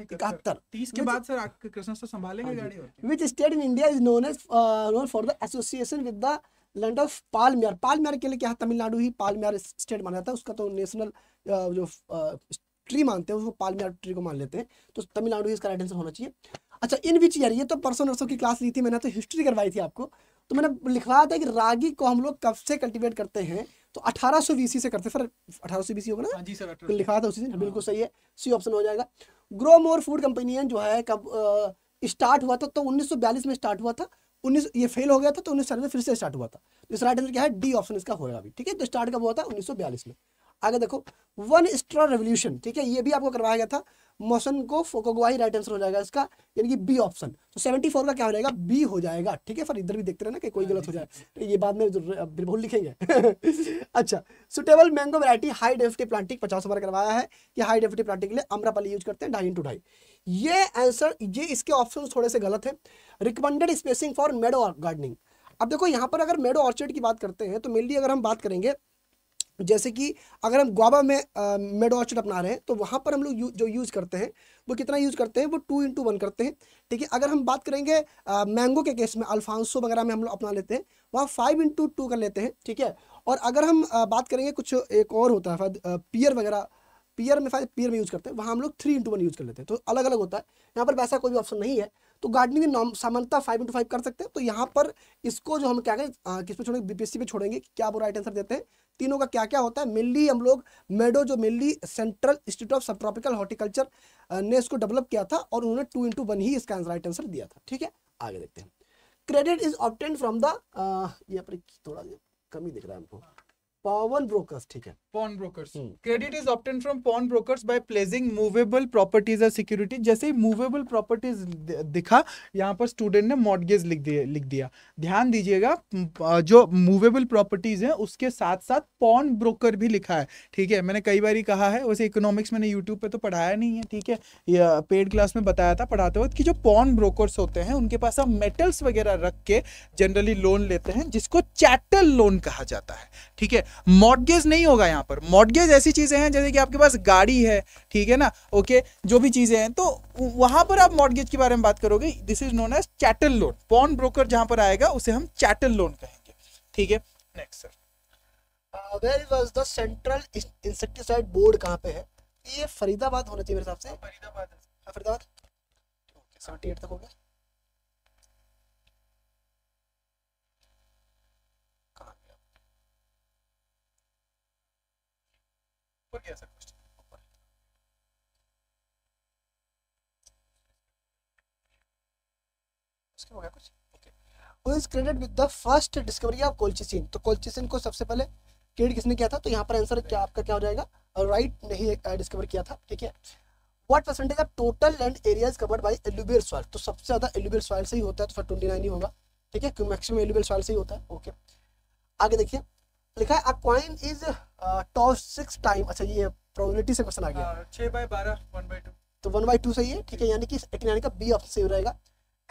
इकहत्तर तीस के बाद सर कृष्ण सर संभालेंगे गाड़ी। Which state in India is known as known for the association with the land of palmyra, palmyra के लिए क्या है तमिलनाडु ही पालमेयर स्टेट माना जाता है, उसका तो नेशनल जो ट्री मानते हैं उसको पालमेयर ट्री को मान लेते हैं, तो तमिलनाडु ही इसका राइट आंसर होना चाहिए। अच्छा इन विच ईयर, ये तो परसों नर्सों की क्लास ली थी मैंने, तो हिस्ट्री करवाई थी आपको, तो मैंने लिखवाया था कि रागी को हम लोग कब से कल्टीवेट करते हैं, तो अठारह सौ बीसी से करते सर, अठारह सौ बीसी होगा ना जी सर, तो लिखा था उसी से बिल्कुल सही है, सी ऑप्शन हो जाएगा। ग्रो मोर फूड कंपनियन जो है कब स्टार्ट हुआ था, तो उन्नीस सौ बयालीस में स्टार्ट हुआ था, उन्नीस ये फेल हो गया था तो उन्नीस सौ में फिर से स्टार्ट हुआ था, तो इसका राइट आंसर क्या है डी ऑप्शन इसका होगा अभी ठीक है। तो स्टार्ट कब हुआ था उन्नीस सौ बयालीस में। आगे देखो वन स्ट्रॉ रेवोल्यूशन ठीक है, ये भी आपको करवाया गया था, मोशन को फोकोगवाई राइट आंसर हो जाएगा इसका, यानी कि बी ऑप्शन। तो सेवेंटी फोर का क्या हो जाएगा बी हो जाएगा ठीक है, फिर इधर भी देखते रहना कि कोई गलत हो जाए, ये बाद में बिल्कुल लिखेंगे अच्छा suitable mango variety high density planting पचास बार करवाया है कि हाई डेंसिटी प्लांटिंग के लिए अम्रपाली यूज करते हैं ढाई इंटू ढाई, ये आंसर ये इसके ऑप्शन थोड़े से गलत है। Recommended spacing for meadow gardening, अब देखो यहाँ पर अगर मेडो ऑर्चर्ड की बात करते हैं तो मेनली अगर हम बात करेंगे जैसे कि अगर हम ग्वाबा में मेडो ऑर्चर्ड अपना रहे हैं तो वहाँ पर हम लोग यू, जो यूज़ करते हैं वो कितना यूज़ करते हैं वो टू इंटू वन करते हैं ठीक है। अगर हम बात करेंगे आ, मैंगो के केस में अल्फांसो वगैरह में हम लोग अपना लेते हैं वहाँ फाइव इंटू टू कर लेते हैं ठीक है। और अगर हम आ, बात करेंगे कुछ एक और होता है पियर वगैरह, पियर में फाइव पियर में यूज़ करते हैं वहाँ हम लोग थ्री इंटू वन यूज़ कर लेते हैं, तो अलग अलग होता है। यहाँ पर वैसा कोई भी ऑप्शन नहीं है, तो गार्डनिंग में नॉम सामान्यतः फाइव इंटू फाइव कर सकते हैं। तो यहाँ पर इसको जो हम क्या करें किस पे छोड़ेंगे बीपीएससी पे छोड़ेंगे कि क्या वो राइट आंसर देते हैं। तीनों का क्या क्या होता है मेनली हम लोग मेडो जो मेनली सेंट्रल इंस्टीट्यूट ऑफ सब ट्रॉपिकल हॉर्टिकल्चर ने इसको डेवलप किया था और उन्होंने टू इंटू वन ही इसका राइट आंसर दिया था ठीक है। आगे देखते हैं credit is obtain from the, यहाँ पर थोड़ा कमी दिख रहा है हमको pawn brokers, ठीक है, pawn brokers. Credit is obtained from pawn brokers by placing movable properties or security. जैसे ही movable properties दिखा यहाँ पर स्टूडेंट ने mortgage लिख दिया लिख दिया ध्यान दीजिएगा, जो movable properties हैं उसके साथ साथ pawn broker भी लिखा है, ठीक है. मैंने कई बार कहा है, वैसे इकोनॉमिक्स मैंने यूट्यूब पे तो पढ़ाया नहीं है, ठीक है, या पेड क्लास में बताया था पढ़ाते वक्त कि जो pawn brokers होते हैं उनके पास हम मेटल्स वगैरह रख के जनरली लोन लेते हैं जिसको चैटल लोन कहा जाता है, ठीक है. मॉर्गेज नहीं होगा यहाँ पर. मॉर्गेज ऐसी चीजें हैं जैसे कि आपके पास गाड़ी है, ठीक है ना, ओके, जो भी चीजें हैं, तो वहां पर आप मॉर्गेज के बारे में बात करोगे. This is known as chattel loan. Pawn broker जहां पर आएगा उसे हम चैटल लोन कहेंगे, ठीक है. Next sir, where was the central insecticide board, कहां पे है ये? फरीदाबाद होना चाहिए मेरे हिसाब से. फरीदाबाद है, फरीदाबाद, अठहत्तर तक हो गया. Yes, उसके हो गया कुछ. Okay. Who is credited with the first discovery of colchicine? तो colchicine को सबसे पहले क्रेडिट किसने किया था? तो यहाँ पर आंसर क्या आपका क्या हो जाएगा? राइट right, नहीं डिस्कवर किया था, ठीक है. What percentage of total land areas covered by alluvial soil? तो सबसे ज्यादा alluvial soil से ही होता है, तो फिर उनतीस ही होगा, ठीक है, maximum alluvial soil से ही होता है. Okay okay. आगे देखिए लिखा है, a coin is tossed six times. अच्छा ये probability से क्वेश्चन आ गया. छह बाय बारह, one by two. तो one by two सही है, ठीक है, यानी कि यानी का B ऑप्शन सही रहेगा.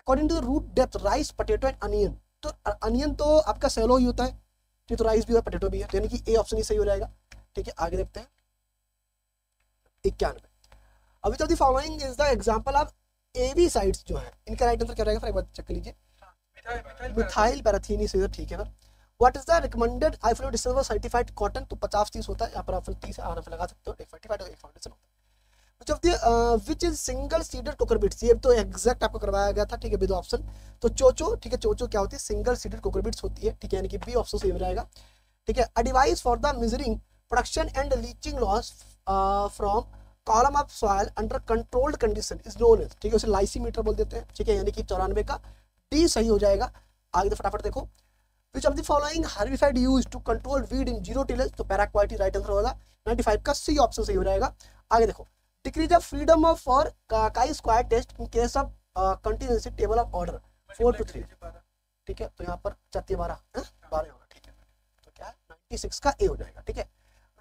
According to the root depth, rice, potato and onion. तो onion तो आपका shallow ही होता है, ठीक, तो rice भी है, potato भी है, तो यानी कि A ऑप्शन ही सही हो जाएगा, ठीक है. आगे देखते हैं इक्यानवे. अभी तो the following is the example of A B sides जो है, इनका राइट आंसर क्या रहेगा? फिर एक बार चेक कर लीजिए. मिथाइल पैराथीन सही है, ठीक है ना. What is the recommended I F L December certified cotton? तो पचास तीस होता है यहाँ पर, I F L तीस आर एफ लगा सकते हो, एक पैंतालीस एक फाउंडेशन होता है. Which of the which is single seeded cocker beets? ये तो एग्जैक्ट आपको करवाया गया था, ठीक है, विद ऑप्शन. तो चोचो, ठीक है, चोचो क्या होती है? सिंगल सीडेड कोकर बीट्स होती है, ठीक है, यानी कि बी ऑप्शन सही हो जाएगा, ठीक है. A device for the measuring production and leaching loss from column of soil under controlled condition is known as, ठीक है, उसे लाइसीमीटर बोल देते हैं, ठीक है, यानी कि चौरानवे का डी सही हो जाएगा. आगे फटाफट देखो, Which of the following herbicide used to control weed in zero tillage? तो paraquat right answer होगा, पचानवे का C option सही हो जाएगा. आगे देखो, decrease the freedom of for chi square test in case of contingency table of order four to three, ठीक है, तो यहाँ पर चौतीस बारह बारह होगा, ठीक है, तो क्या छियानवे का A हो जाएगा, ठीक है.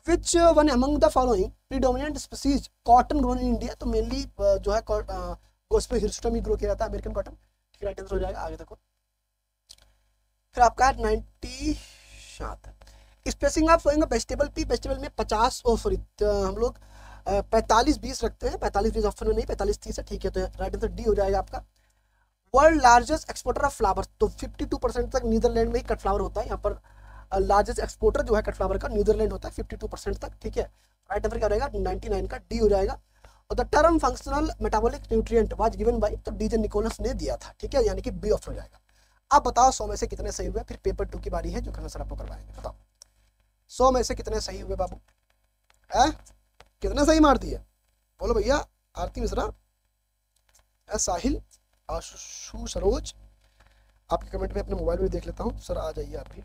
Which one among the following predominant species cotton grown in India? तो mainly जो है Gosper hirsutum grow किया जाता है, American cotton, ठीक है, right answer हो जाएगा. आगे देखो फिर आपका नाइन्टी सात spacing of flowing vegetable pea. Vegetable में पचास और सॉरी हम लोग पैंतालीस बीस रखते हैं, पैंतालीस बीस ऑप्शन में नहीं, पैंतालीस तीस है, ठीक है, तो राइट आंसर डी हो जाएगा आपका. World largest exporter of flowers, तो फिफ्टी टू परसेंट तक नीदरलैंड में ही कट फ्लावर होता है. यहाँ पर लार्जेस्ट एक्सपोर्टर जो है कट फ्लावर का नीदरलैंड होता है, फिफ्टी टू परसेंट तक, ठीक है, राइट आंसर क्या रहेगा? नाइन्टी नाइन का डी हो जाएगा. और the term functional metabolic nutrient was given by, तो डीजे निकोलस ने दिया था, ठीक है, यानी कि बी ऑप्शन हो जाएगा. आप बताओ सौ में से कितने सही हुए, फिर पेपर टू की बारी है जो सर आपको करवाएंगे. बताओ सौ में से कितने सही हुए बाबू? है कितने सही मारती है? बोलो भैया. आरती मिश्रा, साहिल, आशु, सरोज, आपके कमेंट में अपने मोबाइल में देख लेता हूँ. सर आ जाइए आप भी.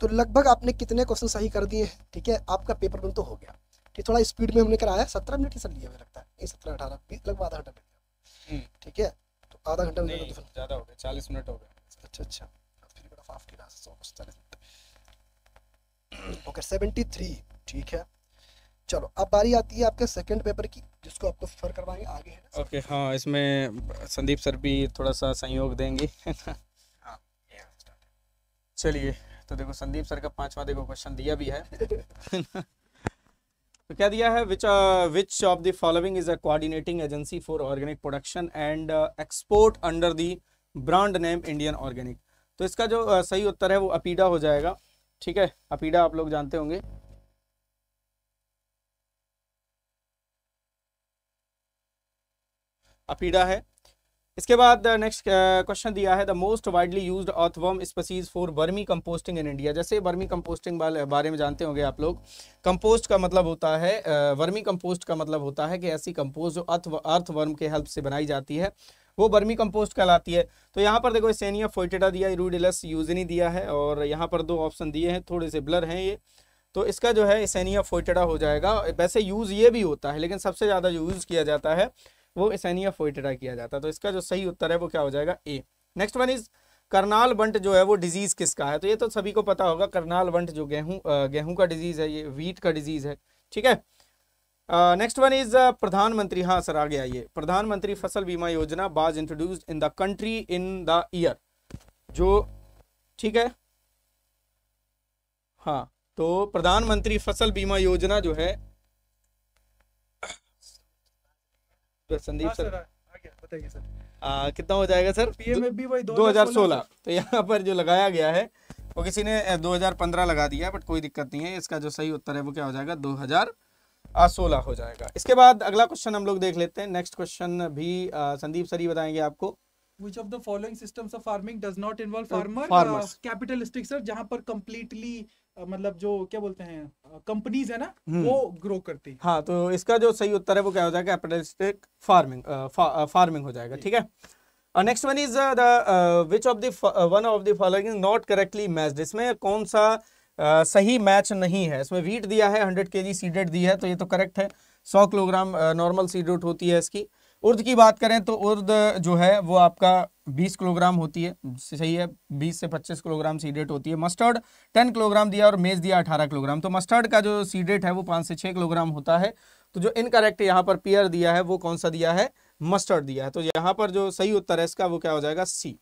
तो लगभग आपने कितने क्वेश्चन सही कर दिए हैं? ठीक है, आपका पेपर वन तो हो गया, ठीक, थोड़ा स्पीड में हमने कराया, सत्रह मिनट ही सर लिया मुझे लगता है, सत्रह अठारह बीस लगभग आधा घंटा, ठीक है, आधा घंटा ज़्यादा हो गया, चालीस मिनट हो गया. अच्छा अच्छा, फिर बड़ा फास्ट क्लास सौ चालीस मिनट. ओके तिहत्तर, ठीक है. चलो अब बारी आती है आपके सेकंड पेपर की, जिसको आपको फर करवाएंगे आगे है. ओके हाँ, इसमें संदीप सर भी थोड़ा सा सहयोग देंगे. हाँ चलिए, तो देखो संदीप सर का पांचवा देखो क्वेश्चन दिया भी है. तो क्या दिया है? Which which of the following is a coordinating agency for organic production and export under the brand name Indian organic? तो इसका जो uh, सही उत्तर है वो अपीडा हो जाएगा, ठीक है. अपीडा आप लोग जानते होंगे. अपीडा है. इसके बाद नेक्स्ट क्वेश्चन दिया है the most widely used earthworm species for vermicomposting in India. जैसे वर्मी कंपोस्टिंग बारे में जानते होंगे आप लोग. कंपोस्ट का मतलब होता है, वर्मी कंपोस्ट का मतलब होता है कि ऐसी कंपोस्ट जो अर्थ अर्थवर्म के हेल्प से बनाई जाती है वो बर्मी कंपोस्ट कहलाती है। तो यहाँ पर देखो सेनिया फोइटेटा दिया, रूडिलस यूजनी दिया है, और यहाँ पर दो ऑप्शन दिए हैं, थोड़े से ब्लर हैं ये, तो इसका जो है सेनिया फोइटेटा हो जाएगा। वैसे यूज़ ये भी होता है लेकिन सबसे ज़्यादा जो यूज़ किया जाता है वो सेनिया फोइटेटा किया जाता है। तो इसका जो सही उत्तर है वो क्या हो जाएगा, A. Next one is Karnal bunt जो है वो डिजीज़ किसका है, तो ये तो सभी को पता होगा करनाल बंट जो गेहूं गेहूं का डिजीज़ है, ये वीट का डिजीज़ है, ठीक है। नेक्स्ट वन इज प्रधानमंत्री, हाँ सर आ गया ये, प्रधानमंत्री फसल बीमा योजना was introduced in the country in the year, जो ठीक है हाँ, तो प्रधानमंत्री फसल बीमा योजना जो है तो संदीप सर, सर बताइए सर आ, कितना हो जाएगा सर, पीएमएफबीवाई दो हज़ार सोलह। तो यहाँ पर जो लगाया गया है वो किसी ने दो हज़ार पंद्रह लगा दिया, बट कोई दिक्कत नहीं है, इसका जो सही उत्तर है वो क्या हो जाएगा, दो हज़ार सोलह हो जाएगा। इसके बाद अगला क्वेश्चन हम लोग देख लेते हैं। नेक्स्ट क्वेश्चन भी आ, संदीप सर ही बताएंगे आपको। Which of the following systems of farming does not involve farmer? Farmers. Uh, capitalistic sir, जहाँ पर completely uh, मतलब जो क्या बोलते हैं कंपनीज uh, है ना हुँ. वो ग्रो करती है। हाँ, तो इसका जो सही उत्तर है वो क्या हो जाएगा, कैपिटलिस्टिक फार्मिंग फार्मिंग हो जाएगा, ठीक है। Next one is the which of the one of the following not correctly matched, इसमें कौन सा uh, सही मैच नहीं है। इसमें व्हीट दिया है, हंड्रेड के जी सीडेड दी है तो ये तो करेक्ट है, सौ किलोग्राम नॉर्मल सीडेड होती है इसकी। उर्द की बात करें तो उर्द जो है वो आपका बीस किलोग्राम होती है, सही है, बीस से पच्चीस किलोग्राम सीडेट होती है। मस्टर्ड दस किलोग्राम दिया और मेज दिया अठारह किलोग्राम, तो मस्टर्ड का जो सीडेट है वो पाँच से छह किलोग्राम होता है। तो जो इनकरेक्ट यहाँ पर पियर दिया है वो कौन सा दिया है, मस्टर्ड दिया है। तो यहाँ पर जो सही उत्तर है इसका वो क्या हो जाएगा, सी।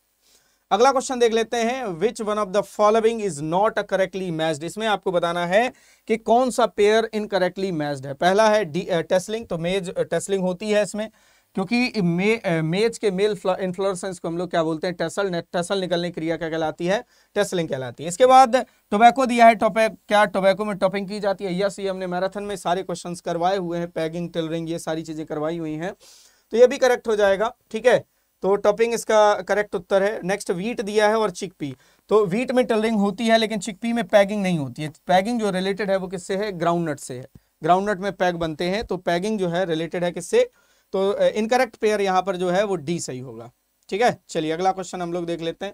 अगला क्वेश्चन देख लेते हैं। Which one of the following is not correctly matched, इसमें आपको बताना है कि कौन सा पेयर इनकरेक्टली मैच्ड है। पहला है डी टेस्लिंग, तो मेज टेस्लिंग होती है इसमें, क्योंकि मे, मेज के मेल इन्फ्लोरेसेंस को हम लोग क्या बोलते हैं, टेसल ने, टेसल निकलने की क्रिया क्या कहलाती है, टेसलिंग कहलाती है। इसके बाद टोबैको दिया है, टोपे क्या टोबैको में टॉपिंग की जाती है, यस ये हमने मैराथन में सारे क्वेश्चंस करवाए हुए हैं, पैगिंग टिलरिंग ये सारी चीजें करवाई हुई हैं, तो ये भी करेक्ट हो जाएगा, ठीक है। तो टॉपिंग इसका करेक्ट उत्तर है। नेक्स्ट व्हीट दिया है और चिकपी, तो व्हीट में टिलरिंग होती है लेकिन चिकपी में पैगिंग नहीं होती है। पैगिंग जो रिलेटेड है वो किससे है, ग्राउंडनट से है, ग्राउंडनट में पैग बनते हैं, तो पैगिंग जो है रिलेटेड है किससे, तो इनकरेक्ट पेयर यहाँ पर जो है वो डी सही होगा, ठीक है। चलिए अगला क्वेश्चन हम लोग देख लेते हैं।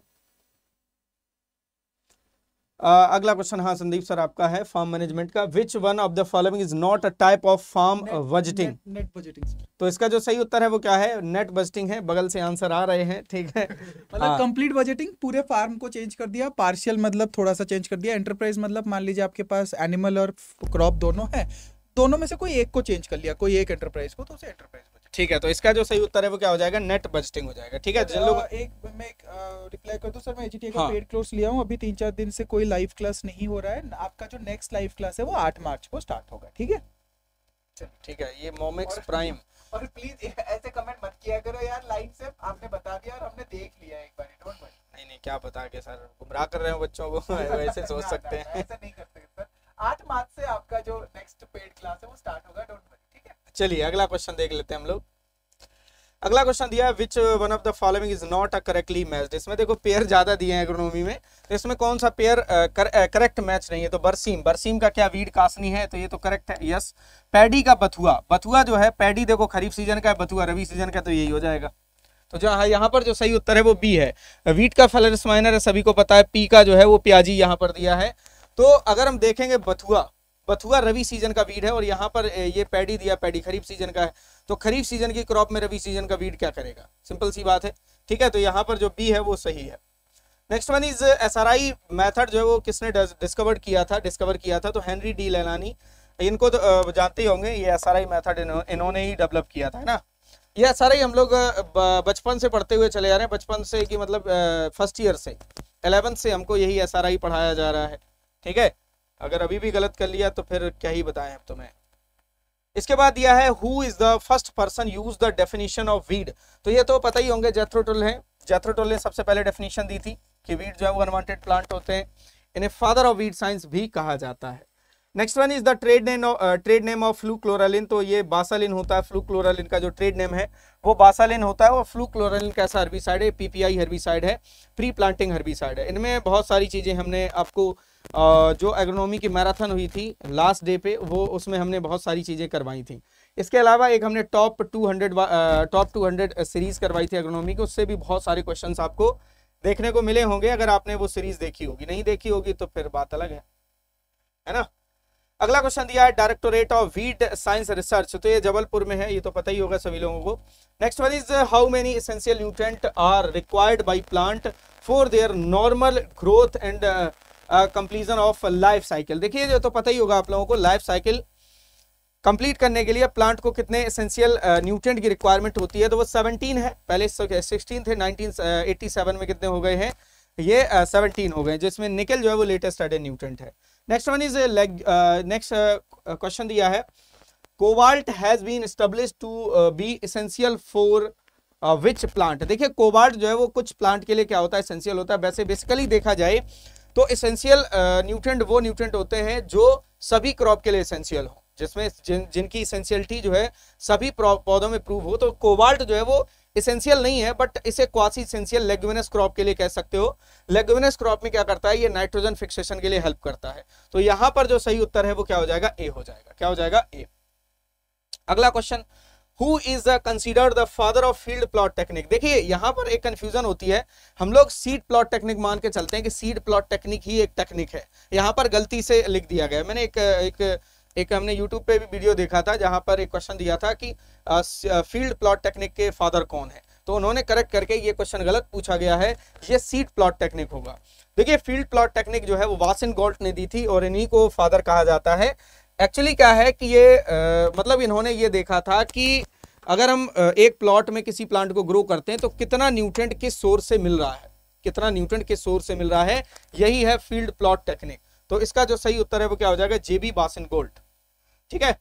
uh, अगला क्वेश्चन हाँ संदीप सर आपका है फार्म मैनेजमेंट का। Which one of the following is not a type of farm budgeting, net budgeting, तो इसका जो सही उत्तर है वो क्या है, नेट बजटिंग है। बगल से आंसर आ रहे हैं, ठीक है, मतलब कंप्लीट बजटिंग, पूरे फार्म को चेंज कर दिया, पार्शियल मतलब थोड़ा सा चेंज कर दिया, एंटरप्राइज मतलब मान लीजिए आपके पास एनिमल और क्रॉप दोनों है, दोनों में से कोई एक को चेंज कर लिया, कोई एक एंटरप्राइज को, तो उसे एंटरप्राइज, ठीक है। तो इसका जो सही उत्तर है वो क्या हो जाएगा, नेट बजटिंग हो जाएगा, ठीक है। तो लोग एक मैं एक रिप्लाई कर दूं सर, मैं एजीटी का पेड कोर्स लिया हूं, अभी तीन चार दिन से कोई लाइव क्लास नहीं हो रहा है, आपका जो नेक्स्ट लाइव क्लास है वो आठ मार्च को स्टार्ट होगा, ठीक है ठीक है। ये मोमेक्स प्राइम, और प्लीज ऐसे कमेंट मत किया करो यार, लाइन से आपने बता दिया और हमने देख लिया एक बार, डोंट वरी, नहीं नहीं क्या बता के सर गुमराह कर रहे हो बच्चों को, ऐसे सोच सकते हैं, ऐसा नहीं कर सकते। आठ मार्च से आपका जो नेक्स्ट पेड क्लास है वो स्टार्ट होगा, डोंट वरी, ठीक है। चलिए अगला क्वेश्चन देख लेते हैं हम लोग। अगला क्वेश्चन दिया है which one of the following is not a correctly matched, इसमें देखो पेयर ज्यादा दिए हैं एग्रोनॉमी में, तो इसमें कौन सा पेयर करेक्ट मैच नहीं है, तो बरसीम, बरसीम का क्या वीड कासनी है, तो ये तो करेक्ट है, यस। पैडी का बथुआ, बथुआ जो है पैडी देखो खरीफ सीजन का है, बथुआ रबी सीजन का, तो यही हो जाएगा। तो जहाँ यहाँ पर जो सही उत्तर है वो बी है। वीट का फलरस माइनर है, सभी को पता है। पी का जो है वो प्याजी यहाँ पर दिया है, तो अगर हम देखेंगे बथुआ, बथुआ रबी सीजन का वीड है, और यहाँ पर ये पैडी दिया, पैडी खरीफ सीजन का है, तो खरीफ सीजन की क्रॉप में रबी सीजन का वीड क्या करेगा, सिंपल सी बात है, ठीक है। तो यहाँ पर जो बी है वो सही है। Next one is SRI method जो है वो किसने डिस्कवर किया था, डिस्कवर किया था तो हेनरी डी लेलानी, इनको तो जानते ही होंगे, ये एसआरआई मेथड इन्हों, इन्होंने ही डेवलप किया था, है ना। ये एसआरआई हम लोग बचपन से पढ़ते हुए चले जा रहे हैं, बचपन से कि मतलब फर्स्ट ईयर से, एलेवेंथ से हमको यही एसआरआई पढ़ाया जा रहा है, ठीक है। अगर अभी भी गलत कर लिया तो फिर क्या ही बताएं अब तुम्हें। इसके बाद दिया है who is the first person use the definition of weed, तो ये तो पता ही होंगे, जैथ्रो टोल हैं, जैथ्रो टोल ने सबसे पहले डेफिनेशन दी थी कि वीड जो है वो अनवांटेड प्लांट होते हैं, इन्हें फादर ऑफ वीड साइंस भी कहा जाता है। Next one is the trade name trade name of fluchloralin, तो ये बासालिन होता है, फ्लूक्लोरालिन का जो ट्रेड नेम है वो बासालिन होता है, और फ्लूक्लोरालिन कैसा हर्बिसाइड है, पीपीआई हर्बिसाइड है, प्री प्लांटिंग हर्बिसाइड है। इनमें बहुत सारी चीज़ें हमने आपको जो एग्रोनॉमी की मैराथन हुई थी लास्ट डे पे, वो उसमें हमने बहुत सारी चीज़ें करवाई थी। इसके अलावा एक हमने टॉप दो सौ टॉप दो सौ सीरीज़ करवाई थी एग्रोनॉमी की, उससे भी बहुत सारे क्वेश्चंस आपको देखने को मिले होंगे अगर आपने वो सीरीज़ देखी होगी। नहीं देखी होगी तो फिर बात अलग है, है ना। अगला क्वेश्चन दिया है directorate of wheat science research, तो ये जबलपुर में है, ये तो पता ही होगा सभी लोगों को। Next one is how many essential nutrient are required by plant for their normal growth and completion of life cycle. देखिए ये तो पता ही होगा आप लोगों को, लाइफ साइकिल कंप्लीट करने के लिए प्लांट को कितने एसेंशियल न्यूट्रिएंट की रिक्वायरमेंट होती है, तो वो सत्रह है। पहले सोलह थे, नाइनटीन एटी सेवन में कितने हो गए हैं ये सत्रह हो गए, जिसमें निकल जो है वो लेटेस्ट एडेड न्यूट्रिएंट है। Next one is next question दिया है cobalt has been established to be essential for which plant. देखिए कोबाल्ट जो है वो कुछ प्लांट के लिए क्या होता है, एसेंशियल होता है। वैसे बेसिकली देखा जाए तो एसेंशियल न्यूट्रिएंट वो न्यूट्रिएंट होते हैं जो सभी क्रॉप के लिए एसेंशियल हो, जिसमें जिन जिनकी एसेंशियलिटी जो है सभी पौधों में प्रूव हो। तो कोबाल्ट जो है वो एसेंशियल नहीं है, बट इसे क्वासी एसेंशियल लेग्युमिनस क्रॉप के लिए कह सकते हो। लेग्युमिनस क्रॉप में क्या करता है, ये नाइट्रोजन फिक्सेशन के लिए हेल्प करता है। तो यहाँ पर जो सही उत्तर है वो क्या हो जाएगा, ए हो जाएगा। क्या हो जाएगा, ए। अगला question, who is considered the father of field plot technique. देखिए यहाँ पर एक कंफ्यूजन होती है, हम लोग सीड प्लॉट टेक्निक मान के चलते हैं कि सीड प्लॉट टेक्निक ही एक टेक्निक है। यहाँ पर गलती से लिख दिया गया। मैंने एक एक एक हमने YouTube पे भी वीडियो देखा था जहाँ पर एक क्वेश्चन दिया था कि फील्ड प्लॉट टेक्निक के फादर कौन है, तो उन्होंने करेक्ट करके ये क्वेश्चन गलत पूछा गया है, ये सीड प्लॉट टेक्निक होगा। देखिए फील्ड प्लॉट टेक्निक जो है वो वासिन गोल्ट ने दी थी और इन्हीं को फादर कहा जाता है। एक्चुअली क्या है कि ये आ, मतलब इन्होंने ये देखा था कि अगर हम एक प्लॉट में किसी प्लांट को ग्रो करते हैं तो कितना न्यूट्रिएंट किस सोर्स से मिल रहा है, कितना न्यूट्रिएंट किस सोर्स से मिल रहा है, यही है फील्ड प्लॉट टेक्निक। तो इसका जो सही उत्तर है वो क्या हो जाएगा, जेबी वासिन गोल्ट। ठीक है,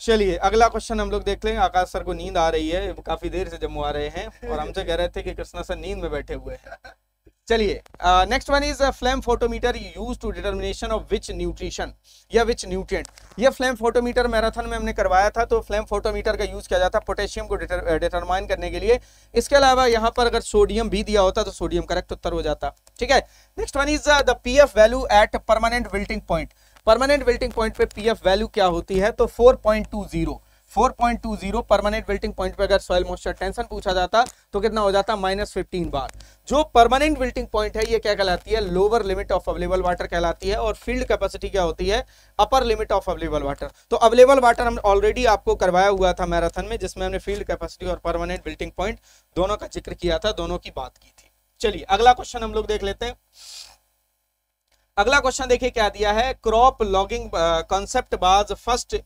चलिए अगला क्वेश्चन हम लोग देख लेंगे। आकाश सर को नींद आ रही है, काफी देर से जम्मू आ रहे हैं और हमसे कह रहे थे कि कृष्णा सर नींद में बैठे हुए हैं। चलिए next one is flame photometer use to determination of which nutrition या विच न्यूट्रिएंट। ये फ्लेम फोटोमीटर मैराथन में हमने करवाया था, तो फ्लेम फोटोमीटर का यूज किया जाता है पोटेशियम को डिटरमाइन करने के लिए। इसके अलावा यहाँ पर अगर सोडियम भी दिया होता तो सोडियम करेक्ट उत्तर हो जाता। ठीक है, next one is the P F value at permanent wilting point. Permanent wilting point पे पी एफ वैल्यू क्या होती है, तो four point two zero four point two zero permanent wilting point पे अगर सॉइल मॉइस्चर टेंशन पूछा जाता तो कितना हो जाता, माइनस फिफ्टीन बार। जो परमानेंट विल्टिंग पॉइंट है ये क्या कहलाती है, lower limit of available water कहलाती है, और फील्ड कैपेसिटी क्या होती है, upper limit of available water. तो अवेलेबल वाटर हम ऑलरेडी आपको करवाया हुआ था मैराथन में, जिसमें हमने फील्ड कैपेसिटी और परमानेंट विल्टिंग पॉइंट दोनों का जिक्र किया था, दोनों की बात की थी। चलिए अगला क्वेश्चन हम लोग देख लेते हैं। अगला क्वेश्चन देखिए क्या दिया है, crop logging concept was first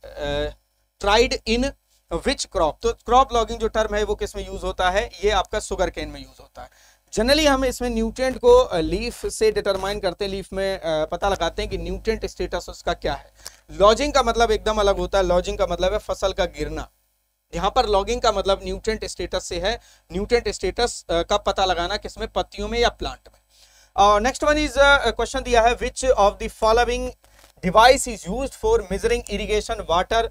tried in which crop. तो क्रॉप लॉगिंग जो टर्म है वो किस में यूज होता है, ये आपका सुगर केन में यूज होता है। जनरली हम इसमें न्यूट्रिएंट को लीफ से डिटरमाइन करते हैं, लीफ में पता लगाते हैं कि न्यूट्रिएंट स्टेटस उसका क्या है। लॉजिंग का मतलब एकदम अलग होता है, लॉजिंग का मतलब है फसल का गिरना, यहाँ पर लॉगिंग का मतलब न्यूट्रिएंट स्टेटस से है, न्यूट्रिएंट स्टेटस का पता लगाना किसमें, पत्तियों में या प्लांट में। नेक्स्ट वन इज क्वेश्चन दिया है, which of the following device is used for measuring irrigation water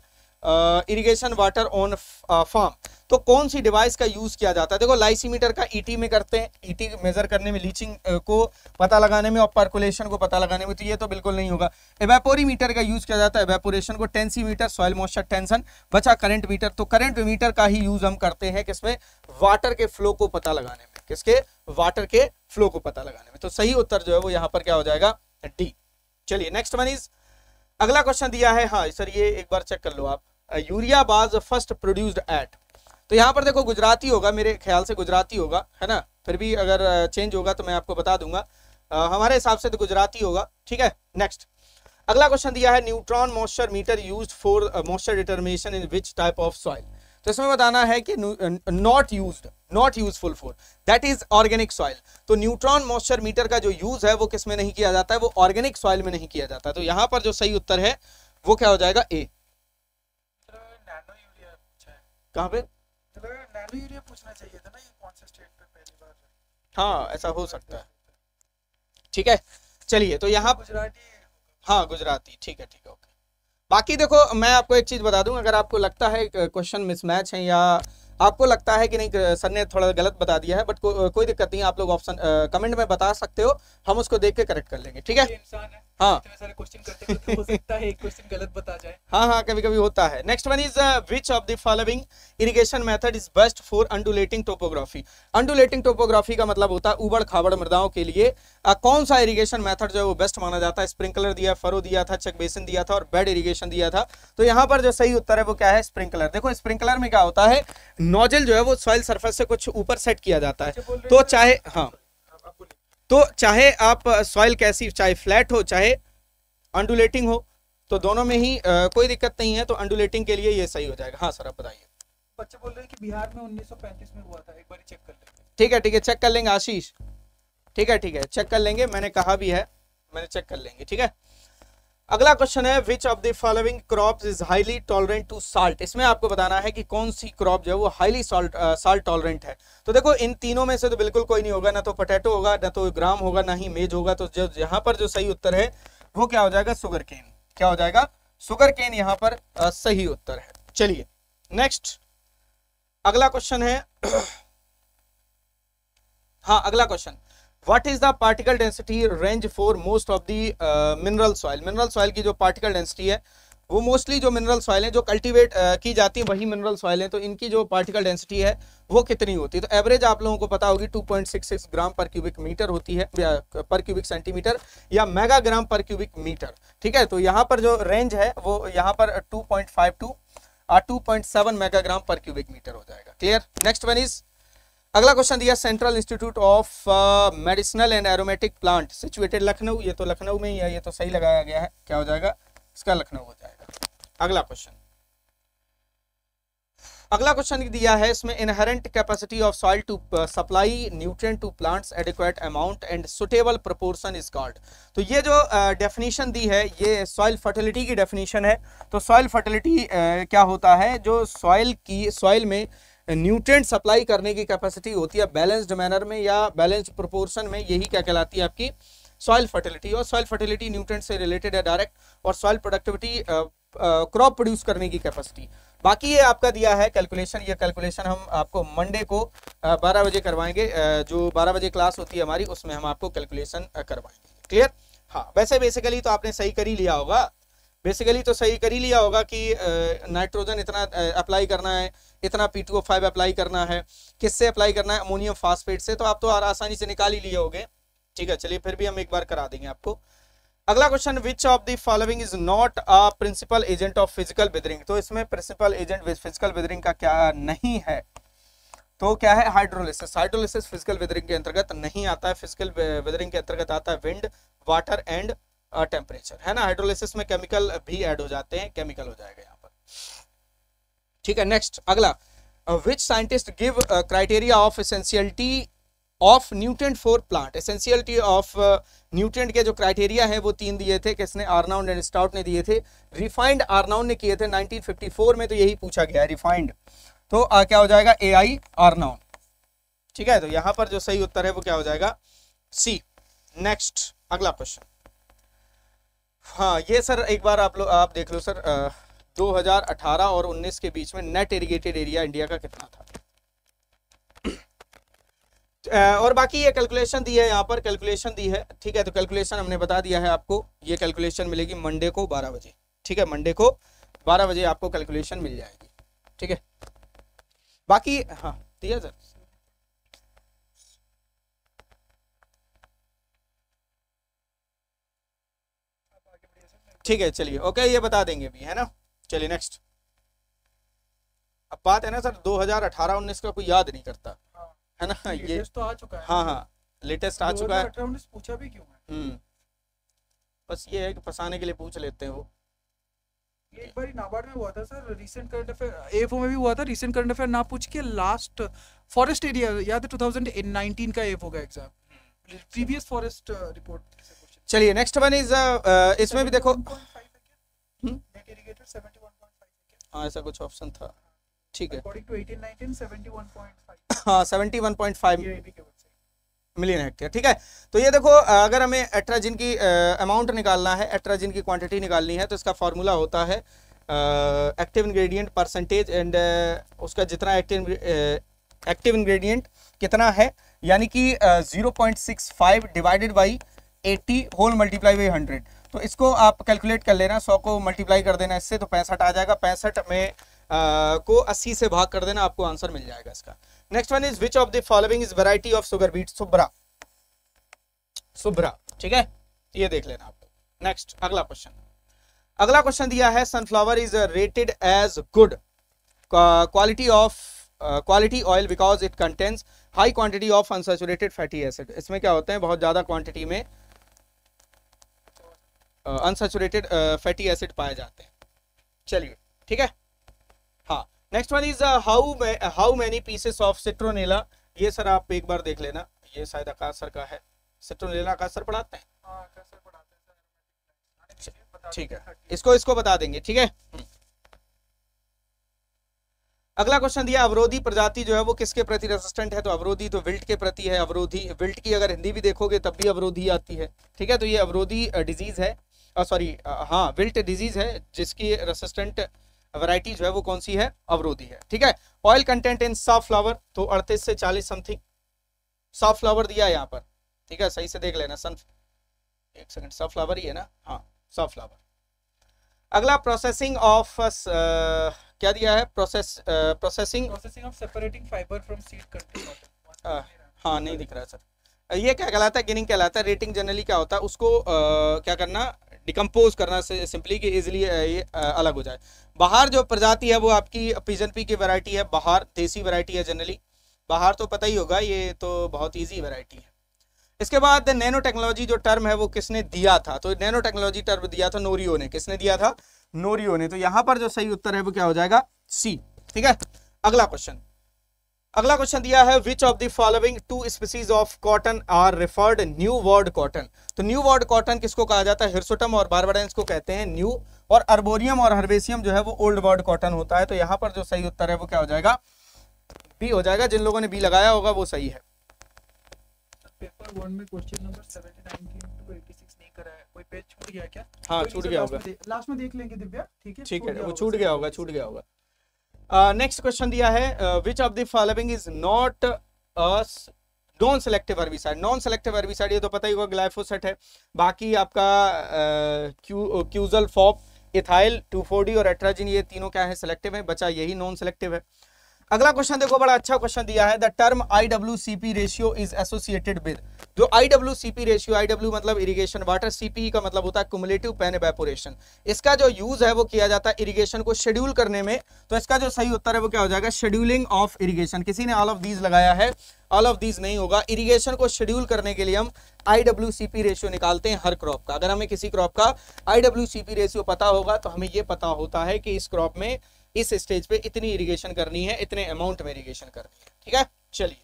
irrigation water on farm. तो कौन सी डिवाइस का यूज किया जाता है, देखो लाइसीमीटर का ईटी में करते हैं, ईटी मेजर करने में, लीचिंग uh, को पता लगाने में और परकुलेशन को पता लगाने में, तो ये तो बिल्कुल नहीं होगा। एवेपोरीमीटर का यूज किया जाता है एवेपोरेशन को, टेंसीमीटर सॉइल मॉइस्चर टेंशन, बचा करंट मीटर। तो करंट मीटर का ही यूज हम करते हैं किसमें, वाटर के फ्लो को पता लगाने में, किसके, वाटर के फ्लो को पता लगाने में। तो सही उत्तर जो है वो यहाँ पर क्या हो जाएगा, डी। चलिए नेक्स्ट वन इज अगला क्वेश्चन दिया है, हाँ सर ये एक बार चेक कर लो आप, urea was first produced at. तो यहाँ पर देखो गुजराती होगा, मेरे ख्याल से गुजराती होगा, है ना, फिर भी अगर चेंज होगा तो मैं आपको बता दूंगा, आ, हमारे हिसाब से तो गुजराती होगा। ठीक है, नेक्स्ट अगला क्वेश्चन दिया है, neutron moisture meter used for moisture determination in which type of soil. तो इसमें बताना है कि not used, not useful for that is organic soil. तो न्यूट्रॉन मॉइस्चर मीटर का जो यूज है वो किसमें नहीं किया जाता है, वो ऑर्गेनिक सॉइल में नहीं किया जाता है। तो यहाँ पर जो सही उत्तर है वो क्या हो जाएगा, ए। कहाँ पे नैनो यूरिया पूछना चाहिए था ना, ये कौन से स्टेट पे पहली बार, हाँ ऐसा हो सकता है। ठीक है चलिए, तो यहाँ गुजराती, हाँ गुजराती, ठीक है ठीक है ओके। बाकी देखो मैं आपको एक चीज बता दूं, अगर आपको लगता है क्वेश्चन मिसमैच है या आपको लगता है कि नहीं सर ने थोड़ा गलत बता दिया है, बट को, कोई दिक्कत नहीं, आप लोग ऑप्शन कमेंट में बता सकते हो, हम उसको देख के करेक्ट कर लेंगे। ठीक है, इंसान है, हाँ सारे क्वेश्चन करते हैं, हो सकता है एक क्वेश्चन गलत बता जाए, हाँ हाँ कभी कभी होता है। Next one is which of the following irrigation method is best for undulating topography. Undulating topography का मतलब होता है उबड़ खाबड़ मृदाओं के लिए uh, कौन सा इरिगेशन मेथड जो है वो बेस्ट माना जाता है। स्प्रिंकलर दिया, फरो दिया था, चेक बेसिन दिया था और बेड इरिगेशन दिया था। तो यहाँ पर जो सही उत्तर है वो क्या है, स्प्रिंकलर। देखो स्प्रिंकलर में क्या होता है, नोजल जो है वो सॉइल सर्फेस से कुछ ऊपर सेट किया जाता है, तो चाहे हाँ तो चाहे आप सॉइल कैसी, चाहे फ्लैट हो चाहे अंडुलेटिंग हो, तो दोनों में ही आ, कोई दिक्कत नहीं है, तो अंडुलेटिंग के लिए ये सही हो जाएगा। हाँ सर आप बताइए। बच्चे बोल रहे हैं कि बिहार में उन्नीस सौ पैंतीस में हुआ था, एक बार चेक कर लेंगे। ठीक है ठीक है, चेक कर लेंगे आशीष, ठीक है ठीक है चेक कर लेंगे, मैंने कहा भी है, मैंने चेक कर लेंगे। ठीक है, अगला क्वेश्चन है which of the following crops is highly tolerant to salt. इसमें आपको बताना है कि कौन सी क्रॉप जो है वो हाईली साल्ट साल्ट टॉलरेंट है। तो देखो इन तीनों में से तो बिल्कुल कोई नहीं होगा, ना तो पोटैटो होगा, ना तो ग्राम होगा, ना ही मेज होगा। तो जो यहाँ पर जो सही उत्तर है वो क्या हो जाएगा, सुगर केन। क्या हो जाएगा, सुगर केन यहाँ पर आ, सही उत्तर है। चलिए नेक्स्ट, अगला क्वेश्चन है हाँ अगला question What is the particle density range for most of the uh, mineral soil? Mineral soil की जो particle density है वो मोस्टली जो mineral soil है जो cultivate uh, की जाती है वही mineral soil है, तो इनकी जो particle density है वो कितनी होती है। तो एवरेज आप लोगों को पता होगी two point six six gram पर क्यूबिक मीटर होती है, पर क्यूबिक सेंटीमीटर या मेगा ग्राम पर क्यूबिक मीटर। ठीक है, तो यहाँ पर जो रेंज है वो यहाँ पर टू पॉइंट फाइव टू और टू पॉइंट सेवन मेगा ग्राम पर क्यूबिक मीटर हो जाएगा। क्लियर। नेक्स्ट वन इज, अगला क्वेश्चन दिया central institute of medicinal and aromatic plant situated Lucknow. ये तो लखनऊ में ही है, ये तो सही लगाया गया है। क्या हो जाएगा इसका, लखनऊ हो जाएगा। अगला क्वेश्चन अगला क्वेश्चन दिया है इसमें inherent capacity of soil to supply nutrient to plants adequate amount and suitable proportion is called. तो ये जो डेफिनेशन uh, दी है ये सॉइल फर्टिलिटी की डेफिनेशन है। तो सॉइल फर्टिलिटी uh, क्या होता है, जो सॉइल की सॉइल में न्यूट्रिएंट सप्लाई करने की कैपेसिटी होती है बैलेंस्ड मैनर में या बैलेंस्ड प्रोपोर्शन में, यही क्या कहलाती है आपकी सॉइल फर्टिलिटी। और सॉइल फर्टिलिटी न्यूट्रिएंट से रिलेटेड है डायरेक्ट, और सॉइल प्रोडक्टिविटी क्रॉप प्रोड्यूस करने की कैपेसिटी। बाकी ये आपका दिया है कैलकुलेशन, ये कैलकुलेशन हम आपको मंडे को बारह बजे करवाएंगे, जो बारह बजे क्लास होती है हमारी उसमें हम आपको कैलकुलेशन करवाएंगे। क्लियर। हाँ वैसे बेसिकली तो आपने सही कर ही लिया होगा, बेसिकली तो सही कर ही लिया होगा कि नाइट्रोजन इतना अप्लाई करना है, इतना P two O five apply करना है, किससे अप्लाई करना है, अमोनियम फास्फेट से। तो आप तो आसानी से निकाल ही लिए होंगे। ठीक है, चलिए फिर भी हम एक बार करा देंगे आपको। अगला question, which of the following is not a principal agent of physical weathering. तो इसमें प्रिंसिपल एजेंट फिजिकल वेदरिंग का क्या नहीं है, तो क्या है हाइड्रोलिसिस। हाइड्रोलिसिस फिजिकल वेदरिंग के अंतर्गत नहीं आता है, फिजिकल वेदरिंग के अंतर्गत आता है विंड, वाटर एंड टेम्परेचर, है ना। हाइड्रोलिसिस में केमिकल भी ऐड हो जाते हैं, केमिकल हो जाएगा यहाँ पर। ठीक है, नेक्स्ट अगला, which scientist give criteria of essentiality of nutrient for plant. Essentiality of nutrient के जो क्राइटेरिया है वो तीन दिए थे, किसने, आर्नाउंड एंड स्टाउट ने दिए थे, रिफाइंड आर्नाउंड ने किए थे नाइनटीन फिफ्टी फोर में, तो यही पूछा गया है रिफाइंड। तो आ, क्या हो जाएगा, ए आई आर्नाउंड। ठीक है, तो यहाँ पर जो सही उत्तर है वो क्या हो जाएगा, सी। नेक्स्ट अगला क्वेश्चन, हाँ ये सर एक बार आप लोग आप देख लो सर, दो हज़ार अठारह और उन्नीस के बीच में नेट इरिगेटेड एरिया इंडिया का कितना था। और बाकी ये कैलकुलेशन दी है, यहाँ पर कैलकुलेशन दी है। ठीक है, तो कैलकुलेशन हमने बता दिया है आपको, ये कैलकुलेशन मिलेगी मंडे को बारह बजे। ठीक है, मंडे को बारह बजे आपको कैलकुलेशन मिल जाएगी। ठीक है, बाकी हाँ दिया सर, ठीक है चलिए ओके, ये बता देंगे भी, है ना। चलिए नेक्स्ट, अब बात है ना सर दो हज़ार अठारह उन्नीस का कोई याद नहीं करता, है ना, ये तो आ चुका है। हाँ हाँ लेटेस्ट आ चुका है, पूछा भी क्यों है, बस ये है कि फंसाने के लिए पूछ लेते हैं वो। ये एक बार नाबार्ड में हुआ था sir, recent current affair FO में भी हुआ था, रीसेंट करंट अफेयर ना पूछ के लास्ट फॉरेस्ट एरिया याद है टू थाउज़ेंड नाइनटीन का एफओ का एग्जाम, प्रीवियस फॉरेस्ट रिपोर्ट। चलिए नेक्स्ट वन इज, इसमें भी देखो हाँ ऐसा कुछ ऑप्शन था। ठीक है, हाँ seventy one point five million hectare. ठीक है, तो ये देखो अगर हमें एट्राजिन की अमाउंट निकालना है, एट्राजिन की क्वांटिटी निकालनी है, तो इसका फॉर्मूला होता है एक्टिव इंग्रेडिएंट परसेंटेज एंड उसका जितना एक्टिव एक्टिव इंग्रेडिएंट कितना है, यानी कि zero point six five divided by eighty whole multiply by hundred. तो इसको आप कैलकुलेट कर लेना, सौ को मल्टीप्लाई कर देना इससे तो पैंसठ आ जाएगा, पैंसठ में Uh, को अस्सी से भाग कर देना, आपको आंसर मिल जाएगा इसका। Next one is which of the following is variety of sugar beet सुब्रा, सुब्रा, ठीक है, ये देख लेना आपको। नेक्स्ट अगला क्वेश्चन, अगला क्वेश्चन दिया है sunflower is rated as good quality of quality oil because it contains high quantity of unsaturated fatty acid. इसमें क्या होते हैं, बहुत ज्यादा क्वांटिटी में अनसैचुरेटेड फैटी एसिड पाए जाते हैं। चलिए ठीक है। Next one is how how many pieces of citronella, ये सर आप एक बार देख लेना, ये शायद आकाश सर का है। सिट्रोनेला आकाश सर पढ़ाते हैं, ठीक है, इसको इसको बता देंगे, ठीक है। अगला क्वेश्चन दिया अवरोधी प्रजाति जो है वो किसके प्रति रेजिस्टेंट है, तो अवरोधी तो विल्ट के प्रति है। अवरोधी विल्ट की अगर हिंदी भी देखोगे तब भी अवरोधी आती है, ठीक है। तो ये अवरोधी डिजीज है, सॉरी हाँ विल्ट डिजीज है, जिसकी रेसिस्टेंट वैरायटी जो है वो कौन सी है, अवरोधी है, ठीक है। Oil content in soft flower तो अड़तीस से चालीस समथिंग सॉफ्ट फ्लावर दिया है यहाँ पर, ठीक है, सही से देख लेना। सन एक सेकंड, सॉफ्ट फ्लावर ही है ना, हाँ सॉफ्ट फ्लावर। अगला प्रोसेसिंग ऑफ क्या दिया है, process processing processing of separating fibre from seed content, हाँ नहीं दिख रहा सर, ये क्या कहलाता है, गिनिंग कहलाता है। रेटिंग जनरली क्या होता है, उसको uh, क्या करना, डिकम्पोज करना सिंपली कि इजिली ये अलग हो जाए। बाहर जो प्रजाति है वो आपकी पिजन पी की वैरायटी है, बाहर देसी वैरायटी है जनरली, बाहर तो पता ही होगा, ये तो बहुत इजी वैरायटी है। इसके बाद नैनो टेक्नोलॉजी जो टर्म है वो किसने दिया था, तो नैनो टेक्नोलॉजी टर्म दिया था नोरियो ने, किसने दिया था, नोरियो ने। तो यहाँ पर जो सही उत्तर है वो क्या हो जाएगा, सी, ठीक है। अगला क्वेश्चन, अगला क्वेश्चन दिया है which of the following two species of cotton are referred new world cotton. तो न्यू वर्ड कॉटन किसको कहा जाता है, हिरसोटम और बारबाडेंस को कहते हैं न्यू, और अर्बोरियम और हर्बेसियम जो है वो ओल्ड वर्ड कॉटन होता है। तो यहाँ पर जो सही उत्तर है वो क्या हो जाएगा, बी हो जाएगा, जिन लोगों ने बी लगाया होगा वो सही है। पेपर वन में question number seventy nine to eighty six नहीं करा है, कोई पेज छूट गया क्या, हाँ छूट गया होगा, लास्ट में देख लेंगे दिव्या, ठीक है ठीक है, वो छूट गया होगा, छूट गया होगा। नेक्स्ट uh, क्वेश्चन दिया है which of the following is not non selective herbicide. Non selective herbicide ये तो पता ही होगा, ग्लाइफोसेट है, बाकी आपका क्यू quizalofop, ethyl two four D और एट्राजिन, ये तीनों क्या है, सेलेक्टिव है, बचा यही नॉन सेलेक्टिव है। अगला क्वेश्चन देखो, बड़ा अच्छा क्वेश्चन दिया है, the term I W C P ratio is associated with. जो I W C P ratio, I W मतलब इरिगेशन वाटर, सी पी का मतलब होता है क्यूमुलेटिव पैन इवेपोरेशन, इसका जो यूज है वो किया जाता है इरिगेशन को शेड्यूल करने में। तो इसका जो सही उत्तर है वो क्या हो जाएगा, शेड्यूलिंग ऑफ इरिगेशन। किसी ने ऑल ऑफ दीज लगाया है, ऑल ऑफ दीज नहीं होगा। इरिगेशन को शेड्यूल करने के लिए हम I W C P ratio निकालते हैं हर क्रॉप का। अगर हमें किसी क्रॉप का I W C P ratio पता होगा तो हमें ये पता होता है कि इस क्रॉप में इस स्टेज पे इतनी इरिगेशन करनी है, इतने अमाउंट में इरिगेशन करनी है, ठीक है। चलिए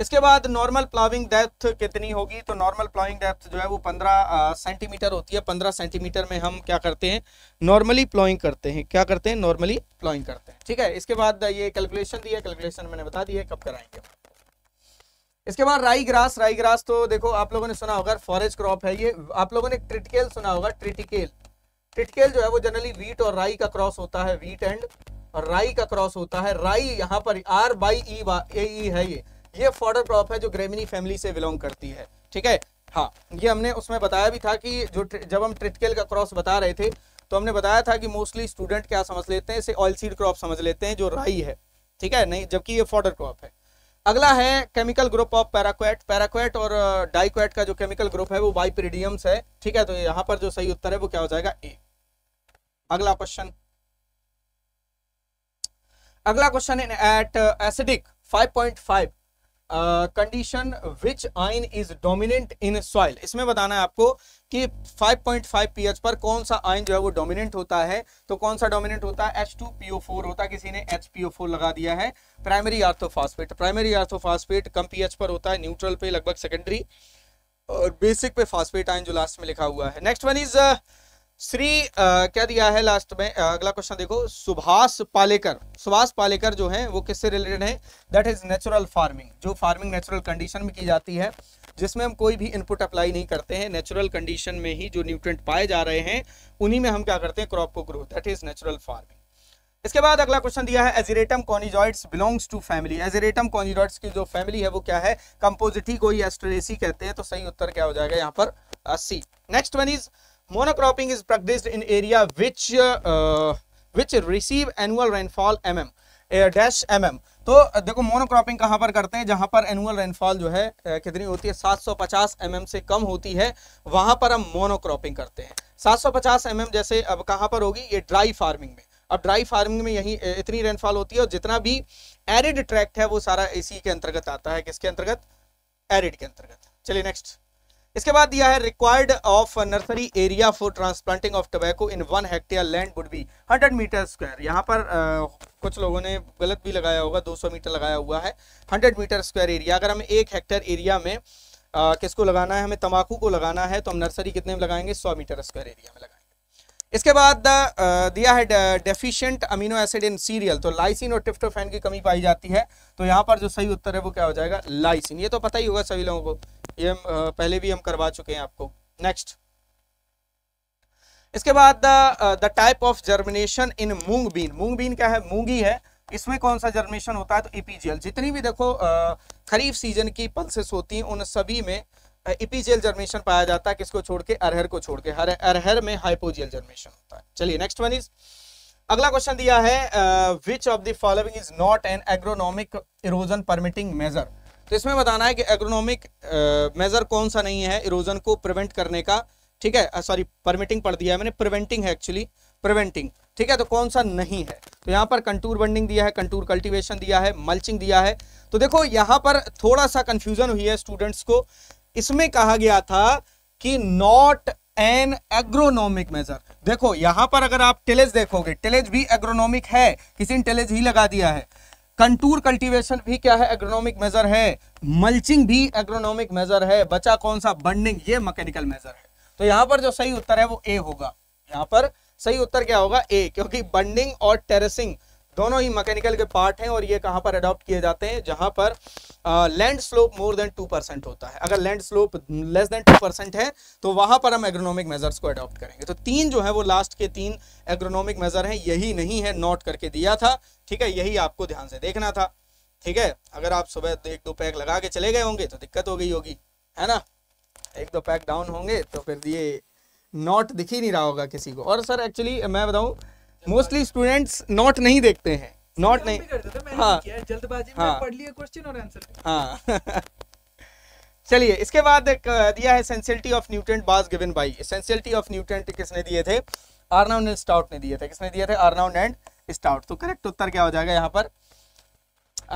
इसके बाद नॉर्मल प्लाविंग डेप्थ कितनी होगी, तो नॉर्मल प्लाविंग डेप्थ जो है वो पंद्रह सेंटीमीटर होती है। पंद्रह सेंटीमीटर में हम क्या करते हैं, नॉर्मली प्लाविंग करते हैं, क्या करते हैं, नॉर्मली प्लाविंग करते हैं, ठीक है। इसके बाद ये कैलकुलेशन दिया, कैलकुलेशन मैंने बता दिया कब कराएंगे। इसके बाद राई ग्रास, राई ग्रास तो देखो आप लोगों ने सुना होगा, फॉरेज क्रॉप है ये, आप लोगों ने ट्रिटिकेल सुना होगा, ट्रिटिकेल ट्रिटिकेल जो है वो जनरली वीट और राई का क्रॉस होता है, वीट एंड और राई का क्रॉस होता है। राई यहाँ पर आर बाई ई ए ई है, ये ये फॉडर क्रॉप है जो ग्रेमिनी फैमिली से बिलोंग करती है, ठीक है। हाँ ये हमने उसमें बताया भी था कि जो जब हम ट्रिटिकेल का क्रॉस बता रहे थे तो हमने बताया था कि मोस्टली स्टूडेंट क्या समझ लेते हैं, इसे ऑयल सीड क्रॉप समझ लेते हैं जो राई है, ठीक है, नहीं, जबकि ये फॉडर क्रॉप है। अगला है chemical group of paraquat, paraquat और डाइक्वेट का जो केमिकल ग्रुप है वो बाइपेरिडियम्स है, ठीक है। तो यहाँ पर जो सही उत्तर है वो क्या हो जाएगा, ए। अगला क्वेश्चन, अगला question in at acidic five point five condition which ion is dominant in soil. इसमें बताना है आपको कि फाइव पॉइंट फाइव पीएच पर कौन सा आयन जो है वो डोमिनेंट होता है। तो कौन सा डोमिनेंट होता है, H two P O four होता है, किसी ने एच पी ओ फोर लगा दिया है। प्राइमरी आर्थोफास्फेट, प्राइमरी आर्थोफास्फेट कम पीएच पर होता है, न्यूट्रल पे लगभग सेकेंडरी और बेसिक पे फास्फेट आयन जो लास्ट में लिखा हुआ है। Next one is SRI uh, क्या दिया है लास्ट में। uh, अगला क्वेश्चन देखो, सुभाष पालेकर, सुभाष पालेकर जो है वो किससे रिलेटेड है, दैट इज नेचुरल फार्मिंग, जो फार्मिंग नेचुरल कंडीशन में की जाती है, जिसमें हम कोई भी इनपुट अप्लाई नहीं करते हैं, नेचुरल कंडीशन में ही जो न्यूट्रिएंट पाए जा रहे हैं उन्हीं में हम क्या करते हैं, क्रॉप को grow, that is natural farming. इसके बाद अगला क्वेश्चन दिया है ageratum conyzoides belongs to family. Ageratum conyzoides की जो फैमिली है वो क्या है, कंपोजिटी को ही एस्टरेसी कहते हैं, तो सही उत्तर क्या हो जाएगा यहाँ पर C. Next one is monocropping is practised in area which which receive annual rainfall M M dash M M. तो देखो मोनोक्रॉपिंग कहाँ पर करते हैं, जहाँ पर एनुअल रेनफॉल जो है कितनी होती है सात सौ पचास एमएम से कम होती है, वहाँ पर हम मोनोक्रॉपिंग करते हैं। सात सौ पचास एमएम जैसे अब कहाँ पर होगी, ये ड्राई फार्मिंग में। अब ड्राई फार्मिंग में यही इतनी रेनफॉल होती है और जितना भी एरिड ट्रैक्ट है वो सारा इसी के अंतर्गत आता है। किसके अंतर्गत, एरिड के अंतर्गत। चलिए नेक्स्ट, इसके बाद दिया है required of nursery area for transplanting of tobacco in one hectare land would be hundred metre square. यहाँ पर आ, कुछ लोगों ने गलत भी लगाया होगा, दो सौ मीटर लगाया हुआ है, हंड्रेड मीटर स्क्वायर एरिया। अगर हम एक हेक्टेयर एरिया में आ, किसको लगाना है, हमें तंबाकू को लगाना है, तो हम नर्सरी कितने में लगाएंगे, सौ मीटर स्क्वायर एरिया में लगाएंगे। इसके बाद दिया है deficient amino acid in cereal, तो लाइसिन और ट्रिप्टोफैन की कमी पाई जाती है, तो यहाँ पर जो सही उत्तर है वो क्या हो जाएगा, लाइसिन। ये तो पता ही होगा सभी लोगों को, ये पहले भी हम करवा चुके हैं आपको। नेक्स्ट, इसके बाद the type of germination in moong bean. Moong bean क्या है, मूंगी है, इसमें कौन सा जर्मिनेशन होता है, तो एपीजियल। जितनी भी देखो खरीफ सीजन की पल्सेस होती हैं उन सभी में एपीजियल जर्मिनेशन पाया जाता है, किसको छोड़ के, अरहर को छोड़ के, हर अरहर में हाइपोजियल जर्मिनेशन होता है। चलिए नेक्स्ट वन इज, अगला क्वेश्चन दिया है which of the following is not an agronomic erosion permitting measure. तो इसमें बताना है कि एग्रोनॉमिक मेजर कौन सा नहीं है इरोजन को प्रिवेंट करने का, ठीक है, सॉरी परमिटिंग पढ़ दिया है मैंने, प्रिवेंटिंग है एक्चुअली, प्रिवेंटिंग, ठीक है, तो कौन सा नहीं है। तो यहाँ पर कंटूर बंडिंग दिया है, कंटूर कल्टीवेशन दिया है, मल्चिंग दिया है। तो देखो यहाँ पर थोड़ा सा कंफ्यूजन हुई है स्टूडेंट्स को, इसमें कहा गया था कि नॉट एन एग्रोनॉमिक मेजर। देखो यहाँ पर अगर आप टिलेज देखोगे, टिलेज भी एग्रोनॉमिक है, किसी ने टिलेज ही लगा दिया है, कंटूर कल्टीवेशन भी क्या है, एग्रोनॉमिक मेजर है, मल्चिंग भी एग्रोनॉमिक मेजर है, बचा कौन सा, बंडिंग, ये मैकेनिकल मेजर है। तो यहाँ पर जो सही उत्तर है वो ए होगा, यहाँ पर सही उत्तर क्या होगा, ए, क्योंकि बंडिंग और टेरेसिंग दोनों ही मैकेनिकल के पार्ट हैं और ये कहाँ पर अडॉप्ट किए जाते हैं, जहाँ पर land slope more than two percent होता है। अगर land slope less than two percent है तो वहाँ पर हम एग्रोनॉमिक मेजर्स को अडॉप्ट करेंगे। तो तीन जो है वो लास्ट के तीन एग्रोनॉमिक मेजर हैं, यही नहीं है, नोट करके दिया था, ठीक है, यही आपको ध्यान से देखना था, ठीक है। अगर आप सुबह एक दो पैक लगा के चले गए होंगे तो दिक्कत हो गई होगी, है ना, एक दो पैक डाउन होंगे तो फिर ये नोट दिख ही नहीं रहा होगा किसी को। और सर एक्चुअली मैं बताऊँ, मोस्टली स्टूडेंट्स नोट नहीं देखते हैं, नोट नहीं, हाँ जल्दबाजी में पढ़ लिए क्वेश्चन और आंसर, हाँ। चलिए इसके बाद दिया है essentiality of nutrient was given by. Essentiality of nutrient किसने दिए थे, आर्नाउट एंड स्टाउट ने दिए थे। किसने दिए थे, आर्नाउट एंड स्टाउट। तो करेक्ट उत्तर क्या हो जाएगा यहाँ पर,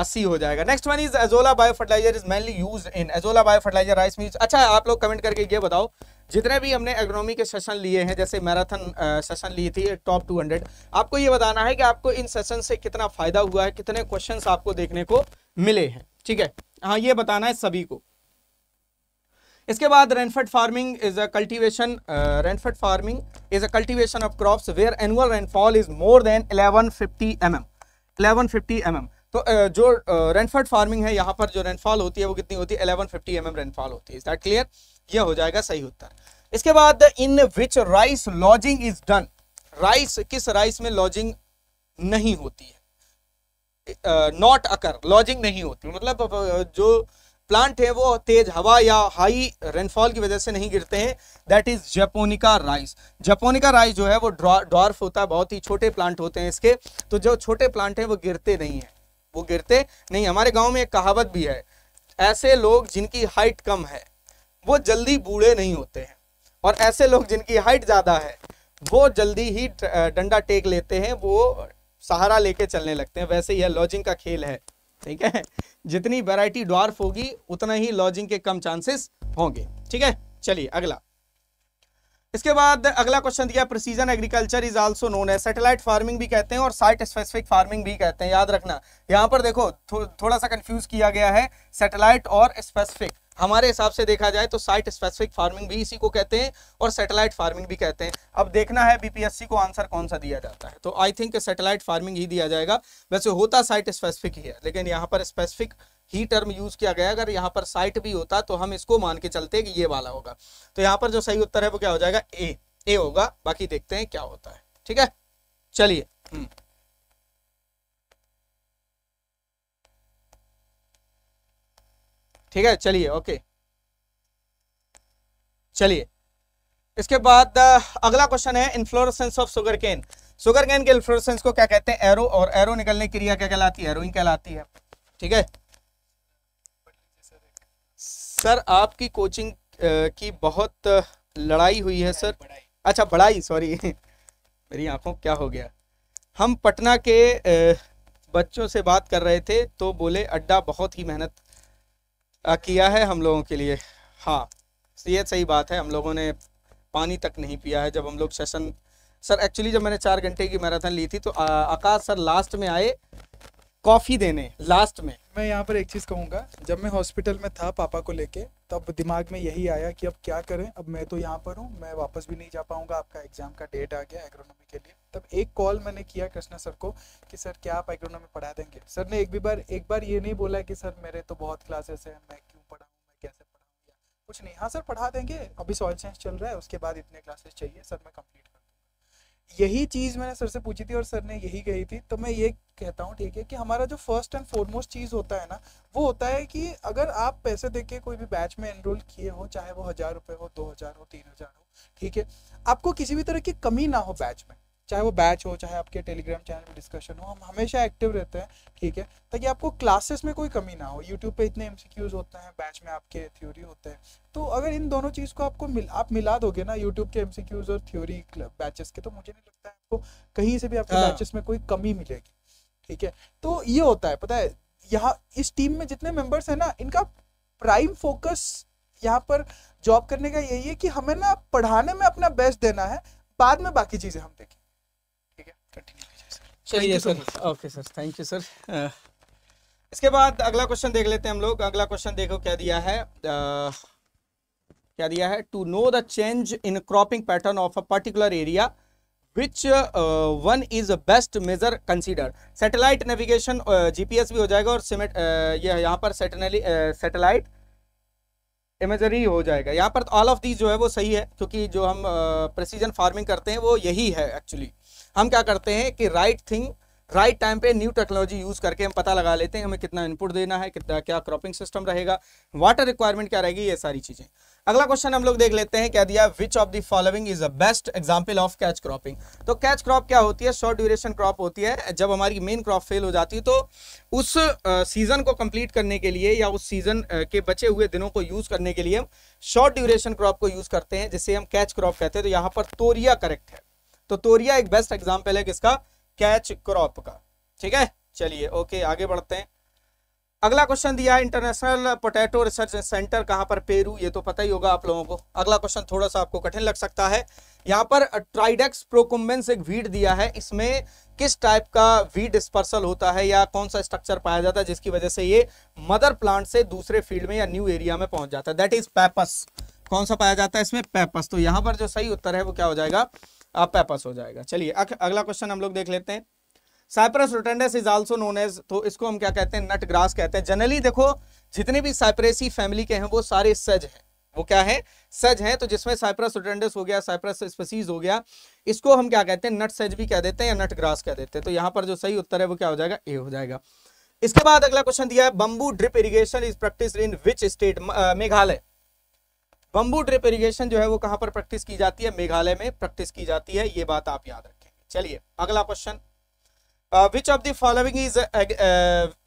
अस्सी हो जाएगा। Next one is azolla bio fertiliser is mainly use in. Azolla bio fertiliser rice में। अच्छा आप लोग कमेंट करके ये बताओ, जितने भी हमने एग्रोनॉमी के सेशन लिए हैं, जैसे मैराथन सेशन ली थी टॉप टू हंड्रेड, आपको ये बताना है कि आपको इन सेशन से कितना फायदा हुआ है, कितने क्वेश्चंस आपको देखने को मिले हैं, ठीक है, हाँ ये बताना है सभी को। इसके बाद rainfed farming is a cultivation, rainfed farming is a cultivation of crops where annual rainfall is more than eleven fifty M M eleven fifty M M. तो जो रेनफेड फार्मिंग है, यहाँ पर जो रेनफॉल होती है वो कितनी होती है, eleven fifty M M rainfall होती है। इज दैट क्लियर, ये हो जाएगा सही उत्तर। इसके बाद in which rice lodging is done. Rice, किस राइस में लॉजिंग नहीं होती है, नॉट अकर, लॉजिंग नहीं होती, मतलब जो प्लांट है वो तेज हवा या हाई रेनफॉल की वजह से नहीं गिरते हैं, that is japonica rice. Japonica rice जो है वो ड्वार्फ होता है, बहुत ही छोटे प्लांट होते हैं इसके, तो जो छोटे प्लांट हैं वो गिरते नहीं है, वो गिरते नहीं। हमारे गांव में एक कहावत भी है, ऐसे लोग जिनकी हाइट कम है वो जल्दी बूढ़े नहीं होते हैं, और ऐसे लोग जिनकी हाइट ज़्यादा है वो जल्दी ही डंडा टेक लेते हैं, वो सहारा लेके चलने लगते हैं। वैसे यह लॉजिंग का खेल है, ठीक है, जितनी वैरायटी ड्वार्फ होगी उतना ही लॉजिंग के कम चांसेस होंगे, ठीक है। चलिए अगला, इसके बाद अगला क्वेश्चन दिया precision agriculture is also known as. Satellite farming भी कहते हैं और साइट स्पेसिफिक फार्मिंग भी कहते हैं, याद रखना। यहाँ पर देखो थो, थोड़ा सा कंफ्यूज किया गया है सैटेलाइट और स्पेसिफिक। हमारे हिसाब से देखा जाए तो साइट स्पेसिफिक फार्मिंग भी इसी को कहते हैं और सैटेलाइट फार्मिंग भी कहते हैं। अब देखना है बीपीएससी को आंसर कौन सा दिया जाता है, तो आई थिंक सैटेलाइट फार्मिंग ही दिया जाएगा। वैसे होता साइट स्पेसिफिक ही है, लेकिन यहाँ पर स्पेसिफिक ही टर्म यूज किया गया। अगर यहाँ पर साइट भी होता तो हम इसको मान के चलते कि ये वाला होगा, तो यहाँ पर जो सही उत्तर है वो क्या हो जाएगा, ए ए होगा। बाकी देखते हैं क्या होता है, ठीक है। चलिए ठीक है, चलिए ओके। चलिए इसके बाद अगला क्वेश्चन है इन्फ्लोरेसेंस ऑफ सुगरकेन। सुगरकेन के इन्फ्लोरेसेंस को क्या कहते हैं, एरो, और एरो निकलने की क्रिया क्या कहलाती है, एरोइन कहलाती है। ठीक है सर, आपकी कोचिंग की बहुत लड़ाई हुई है सर। अच्छा बड़ाई, सॉरी मेरी आंखों क्या हो गया। हम पटना के बच्चों से बात कर रहे थे तो बोले अड्डा बहुत ही मेहनत किया है हम लोगों के लिए। हाँ ये सही बात है, हम लोगों ने पानी तक नहीं पिया है जब हम लोग सेशन। सर एक्चुअली जब मैंने चार घंटे की मैराथन ली थी तो आकाश सर लास्ट में आए कॉफ़ी देने, लास्ट में। मैं यहाँ पर एक चीज़ कहूँगा, जब मैं हॉस्पिटल में था पापा को लेके तब दिमाग में यही आया कि अब क्या करें, अब मैं तो यहाँ पर हूँ, मैं वापस भी नहीं जा पाऊँगा, आपका एग्जाम का डेट आ गया एग्रोनॉमी के लिए। तब एक कॉल मैंने किया कृष्णा सर को कि सर क्या आप एग्रोनॉमी पढ़ा देंगे। सर ने एक भी बार एक बार ये नहीं बोला कि सर मेरे तो बहुत क्लासेस हैं, मैं क्यों पढ़ाऊँ, मैं कैसे पढ़ाऊँ, कुछ नहीं। हाँ सर पढ़ा देंगे, अभी सॉइल साइंस चल रहा है, उसके बाद इतने क्लासेस चाहिए सर, मैं कंप्लीट कर दूँगा। यही चीज़ मैंने सर से पूछी थी और सर ने यही कही थी। तो मैं ये कहता हूँ ठीक है कि हमारा जो फर्स्ट एंड फॉरमोस्ट चीज़ होता है ना वो होता है कि अगर आप पैसे देके कोई भी बैच में एनरोल किए हो, चाहे वो हज़ार रुपये हो, दो हज़ार हो, तीन हज़ार हो, ठीक है, आपको किसी भी तरह की कमी ना हो बैच में, चाहे वो बैच हो, चाहे आपके टेलीग्राम चैनल में डिस्कशन हो, हम हमेशा एक्टिव रहते हैं ठीक है, ताकि आपको क्लासेस में कोई कमी ना हो। यूट्यूब पे इतने एमसीक्यूज होते हैं, बैच में आपके थ्योरी होते हैं, तो अगर इन दोनों चीज़ को आपको मिल आप मिला दोगे ना, यूट्यूब के एमसीक्यूज और थ्योरी बैचेस के, तो मुझे नहीं लगता है आपको कहीं से भी आपके बैचेस में कोई कमी मिलेगी। ठीक है तो ये होता है, पता है यहाँ इस टीम में जितने मेम्बर्स हैं ना, इनका प्राइम फोकस यहाँ पर जॉब करने का यही है कि हमें ना पढ़ाने में अपना बेस्ट देना है, बाद में बाकी चीज़ें हम देखें। चलिए sir okay sir, thank you sir. इसके बाद अगला क्वेश्चन देख लेते हैं हम लोग। अगला क्वेश्चन देखो क्या दिया है, आ, क्या दिया है, to know the change in cropping pattern of a particular area which one is best major consider. Satellite navigation GPS भी हो जाएगा और सिमेट ये यहाँ पर सैटेनली सैटेलाइट इमेजरी हो जाएगा। यहाँ पर ऑल ऑफ दीज जो है वो सही है, क्योंकि जो हम प्रेसिजन फार्मिंग करते हैं वो यही है। एक्चुअली हम क्या करते हैं कि राइट थिंग राइट टाइम पे न्यू टेक्नोलॉजी यूज़ करके हम पता लगा लेते हैं हमें कितना इनपुट देना है, कितना क्या क्रॉपिंग सिस्टम रहेगा, वाटर रिक्वायरमेंट क्या रहेगी, ये सारी चीज़ें। अगला क्वेश्चन हम लोग देख लेते हैं, क्या दिया, which of the following is a best example of catch cropping. तो कैच क्रॉप क्या होती है, शॉर्ट ड्यूरेशन क्रॉप होती है। जब हमारी मेन क्रॉप फेल हो जाती है तो उस सीजन को कंप्लीट करने के लिए या उस सीजन के बचे हुए दिनों को यूज करने के लिए हम शॉर्ट ड्यूरेशन क्रॉप को यूज करते हैं, जिससे हम कैच क्रॉप कहते हैं। तो यहाँ पर तोरिया करेक्ट है, तो तोरिया एक बेस्ट एग्जाम्पल है किसका, कैच क्रॉप का। ठीक है चलिए ओके, आगे बढ़ते हैं। अगला क्वेश्चन दिया है इंटरनेशनल पोटैटो रिसर्च सेंटर, कहाँ पर, पेरू, ये तो पता ही होगा आप लोगों को। अगला क्वेश्चन थोड़ा सा आपको कठिन लग सकता है। यहाँ पर ट्राइडेक्स प्रोकुम्बेंस एक वीड दिया है, इसमें किस टाइप का वीड डिस्पर्सल होता है या कौन सा स्ट्रक्चर पाया जाता है जिसकी वजह से ये मदर प्लांट से दूसरे फील्ड में या न्यू एरिया में पहुंच जाता है, दैट इज पैपस। कौन सा पाया जाता है इसमें, पैपस। तो यहाँ पर जो सही उत्तर है वो क्या हो जाएगा, आप पैपस हो जाएगा। चलिए अगला क्वेश्चन हम लोग देख लेते हैं। Cyperus rotundus is also known as, तो इसको हम क्या कहते हैं, नट ग्रास कहते हैं। जनरली देखो जितने भी साइप्रेसी फैमिली के हैं वो सारे सज हैं, वो क्या है, सज हैं। तो जिसमें साइप्रस रोटेंडस हो गया, साइप्रस स्पीसीज हो गया, इसको हम क्या कहते हैं, नट सज भी कह देते हैं या नट ग्रास कह देते हैं। तो यहाँ पर जो सही उत्तर है वो क्या हो जाएगा, ए हो जाएगा। इसके बाद अगला क्वेश्चन दिया है, bamboo drip irrigation is practised in which state, Meghalaya. Bamboo drip irrigation जो है वो कहाँ पर प्रैक्टिस की जाती है, मेघालय में प्रैक्टिस की जाती है, ये बात आप याद रखेंगे। चलिए अगला question, which of the following is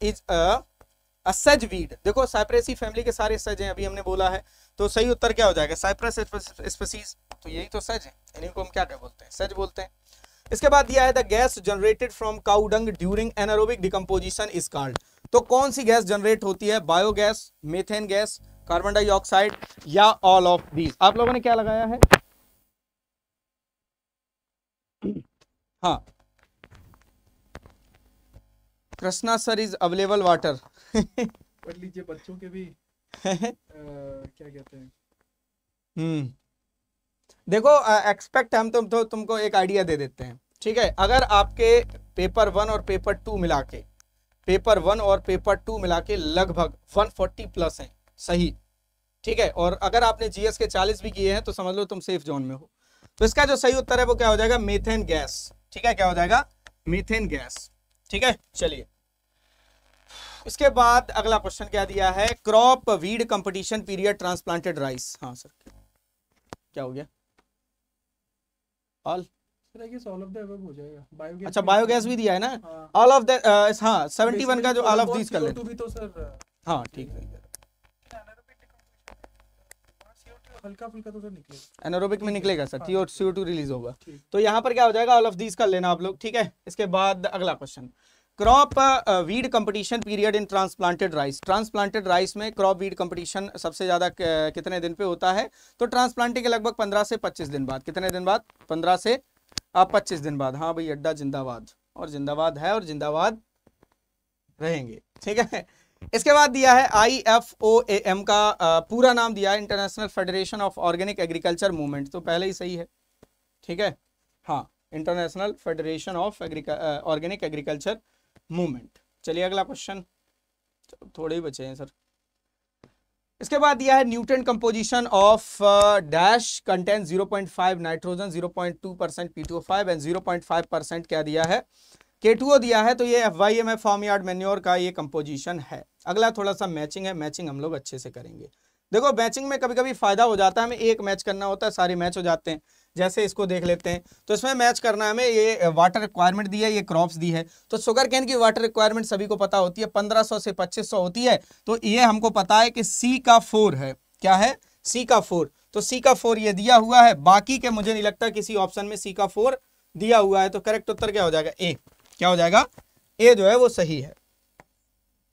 is a सज वीड। देखो साइप्रेसी फैमिली के सारे सज हैं, अभी हमने बोला है, तो सही उत्तर क्या हो जाएगा, साइप्रस स्पीसीज, तो यही तो सज है, इन्हीं को हम क्या बोलते हैं, सज बोलते हैं। इसके बाद दिया है the gas generated from cow dung during anaerobic decomposition is called. तो कौन सी गैस जनरेट होती है, biogas, methane gas, carbon dioxide या ऑल ऑफ दीज। आप लोगों ने क्या लगाया है, हाँ Krishna sir is available water पढ़ लीजिए बच्चों के भी आ, क्या कहते हैं। हम्म देखो एक्सपेक्ट हम तुम तो तुमको एक आइडिया दे देते हैं। ठीक है, अगर आपके पेपर वन और पेपर टू मिला के पेपर वन और पेपर टू मिला के लगभग एक सौ चालीस प्लस हैं सही, ठीक है। और अगर आपने जीएस के चालीस भी किए हैं तो समझ लो तुम सेफ जोन में हो। तो इसका जो सही उत्तर है वो क्या हो जाएगा, मीथेन गैस, ठीक है, क्या हो जाएगा, मीथेन गैस, ठीक है। चलिए इसके बाद अगला क्वेश्चन क्या दिया है, crop weed competition period transplanted rice. हाँ सर क्या हो गया, ऑल ऑल ऑफ द हो जाएगा, बायोगैस, अच्छा बायोगैस भी दिया है ना, ऑल ऑफ द, हाँ इकहत्तर का जो ऑल ऑफ दीज कर लेते हैं तो सर, हाँ ठीक है। हल्का-फुल्का तो सर निकलेगा, एनारोबिक में निकलेगा sir, C O two release होगा, तो यहाँ पर क्या हो जाएगा, ऑल ऑफ दीज कर लेना आप लोग, ठीक है। इसके बाद अगला question, crop weed competition period in transplanted rice. Transplanted rice में क्रॉप वीड कंपटीशन सबसे ज़्यादा कितने दिन पे होता है, तो ट्रांसप्लांटिंग के लगभग पंद्रह से पच्चीस दिन बाद, कितने दिन बाद, पंद्रह से पच्चीस दिन बाद। हाँ भाई अड्डा जिंदाबाद, और जिंदाबाद है और जिंदाबाद रहेंगे, ठीक है। इसके बाद दिया है I F O A M का आ, पूरा नाम दिया है, international federation of organic agriculture movement, तो पहले ही सही है, ठीक है, हाँ international federation of organic agriculture movement. चलिए अगला क्वेश्चन, थोड़े ही बचे हैं सर। इसके बाद दिया है nutrient composition of dash contain zero point five nitrogen, zero point two percent P two O five and zero point five percent क्या दिया है, के टू ओ दिया है। तो ये F Y M F farm yard manure का ये कंपोजिशन है। अगला थोड़ा सा मैचिंग है, मैचिंग हम लोग अच्छे से करेंगे। देखो मैचिंग में कभी कभी फायदा हो जाता है, हमें एक मैच करना होता है, सारे मैच हो जाते हैं। जैसे इसको देख लेते हैं तो इसमें मैच करना है हमें, ये वाटर रिक्वायरमेंट दी है, ये क्रॉप्स दी है। तो शुगर कैन की वाटर रिक्वायरमेंट सभी को पता होती है, पंद्रह सौ से पच्चीस सौ होती है। तो ये हमको पता है कि सी का फोर है, क्या है, सी का फोर, तो सी का फोर ये दिया हुआ है। बाकी के मुझे नहीं लगता किसी ऑप्शन में सी का फोर दिया हुआ है, तो करेक्ट उत्तर क्या हो जाएगा, ए, क्या हो जाएगा, ए जो है वो सही है,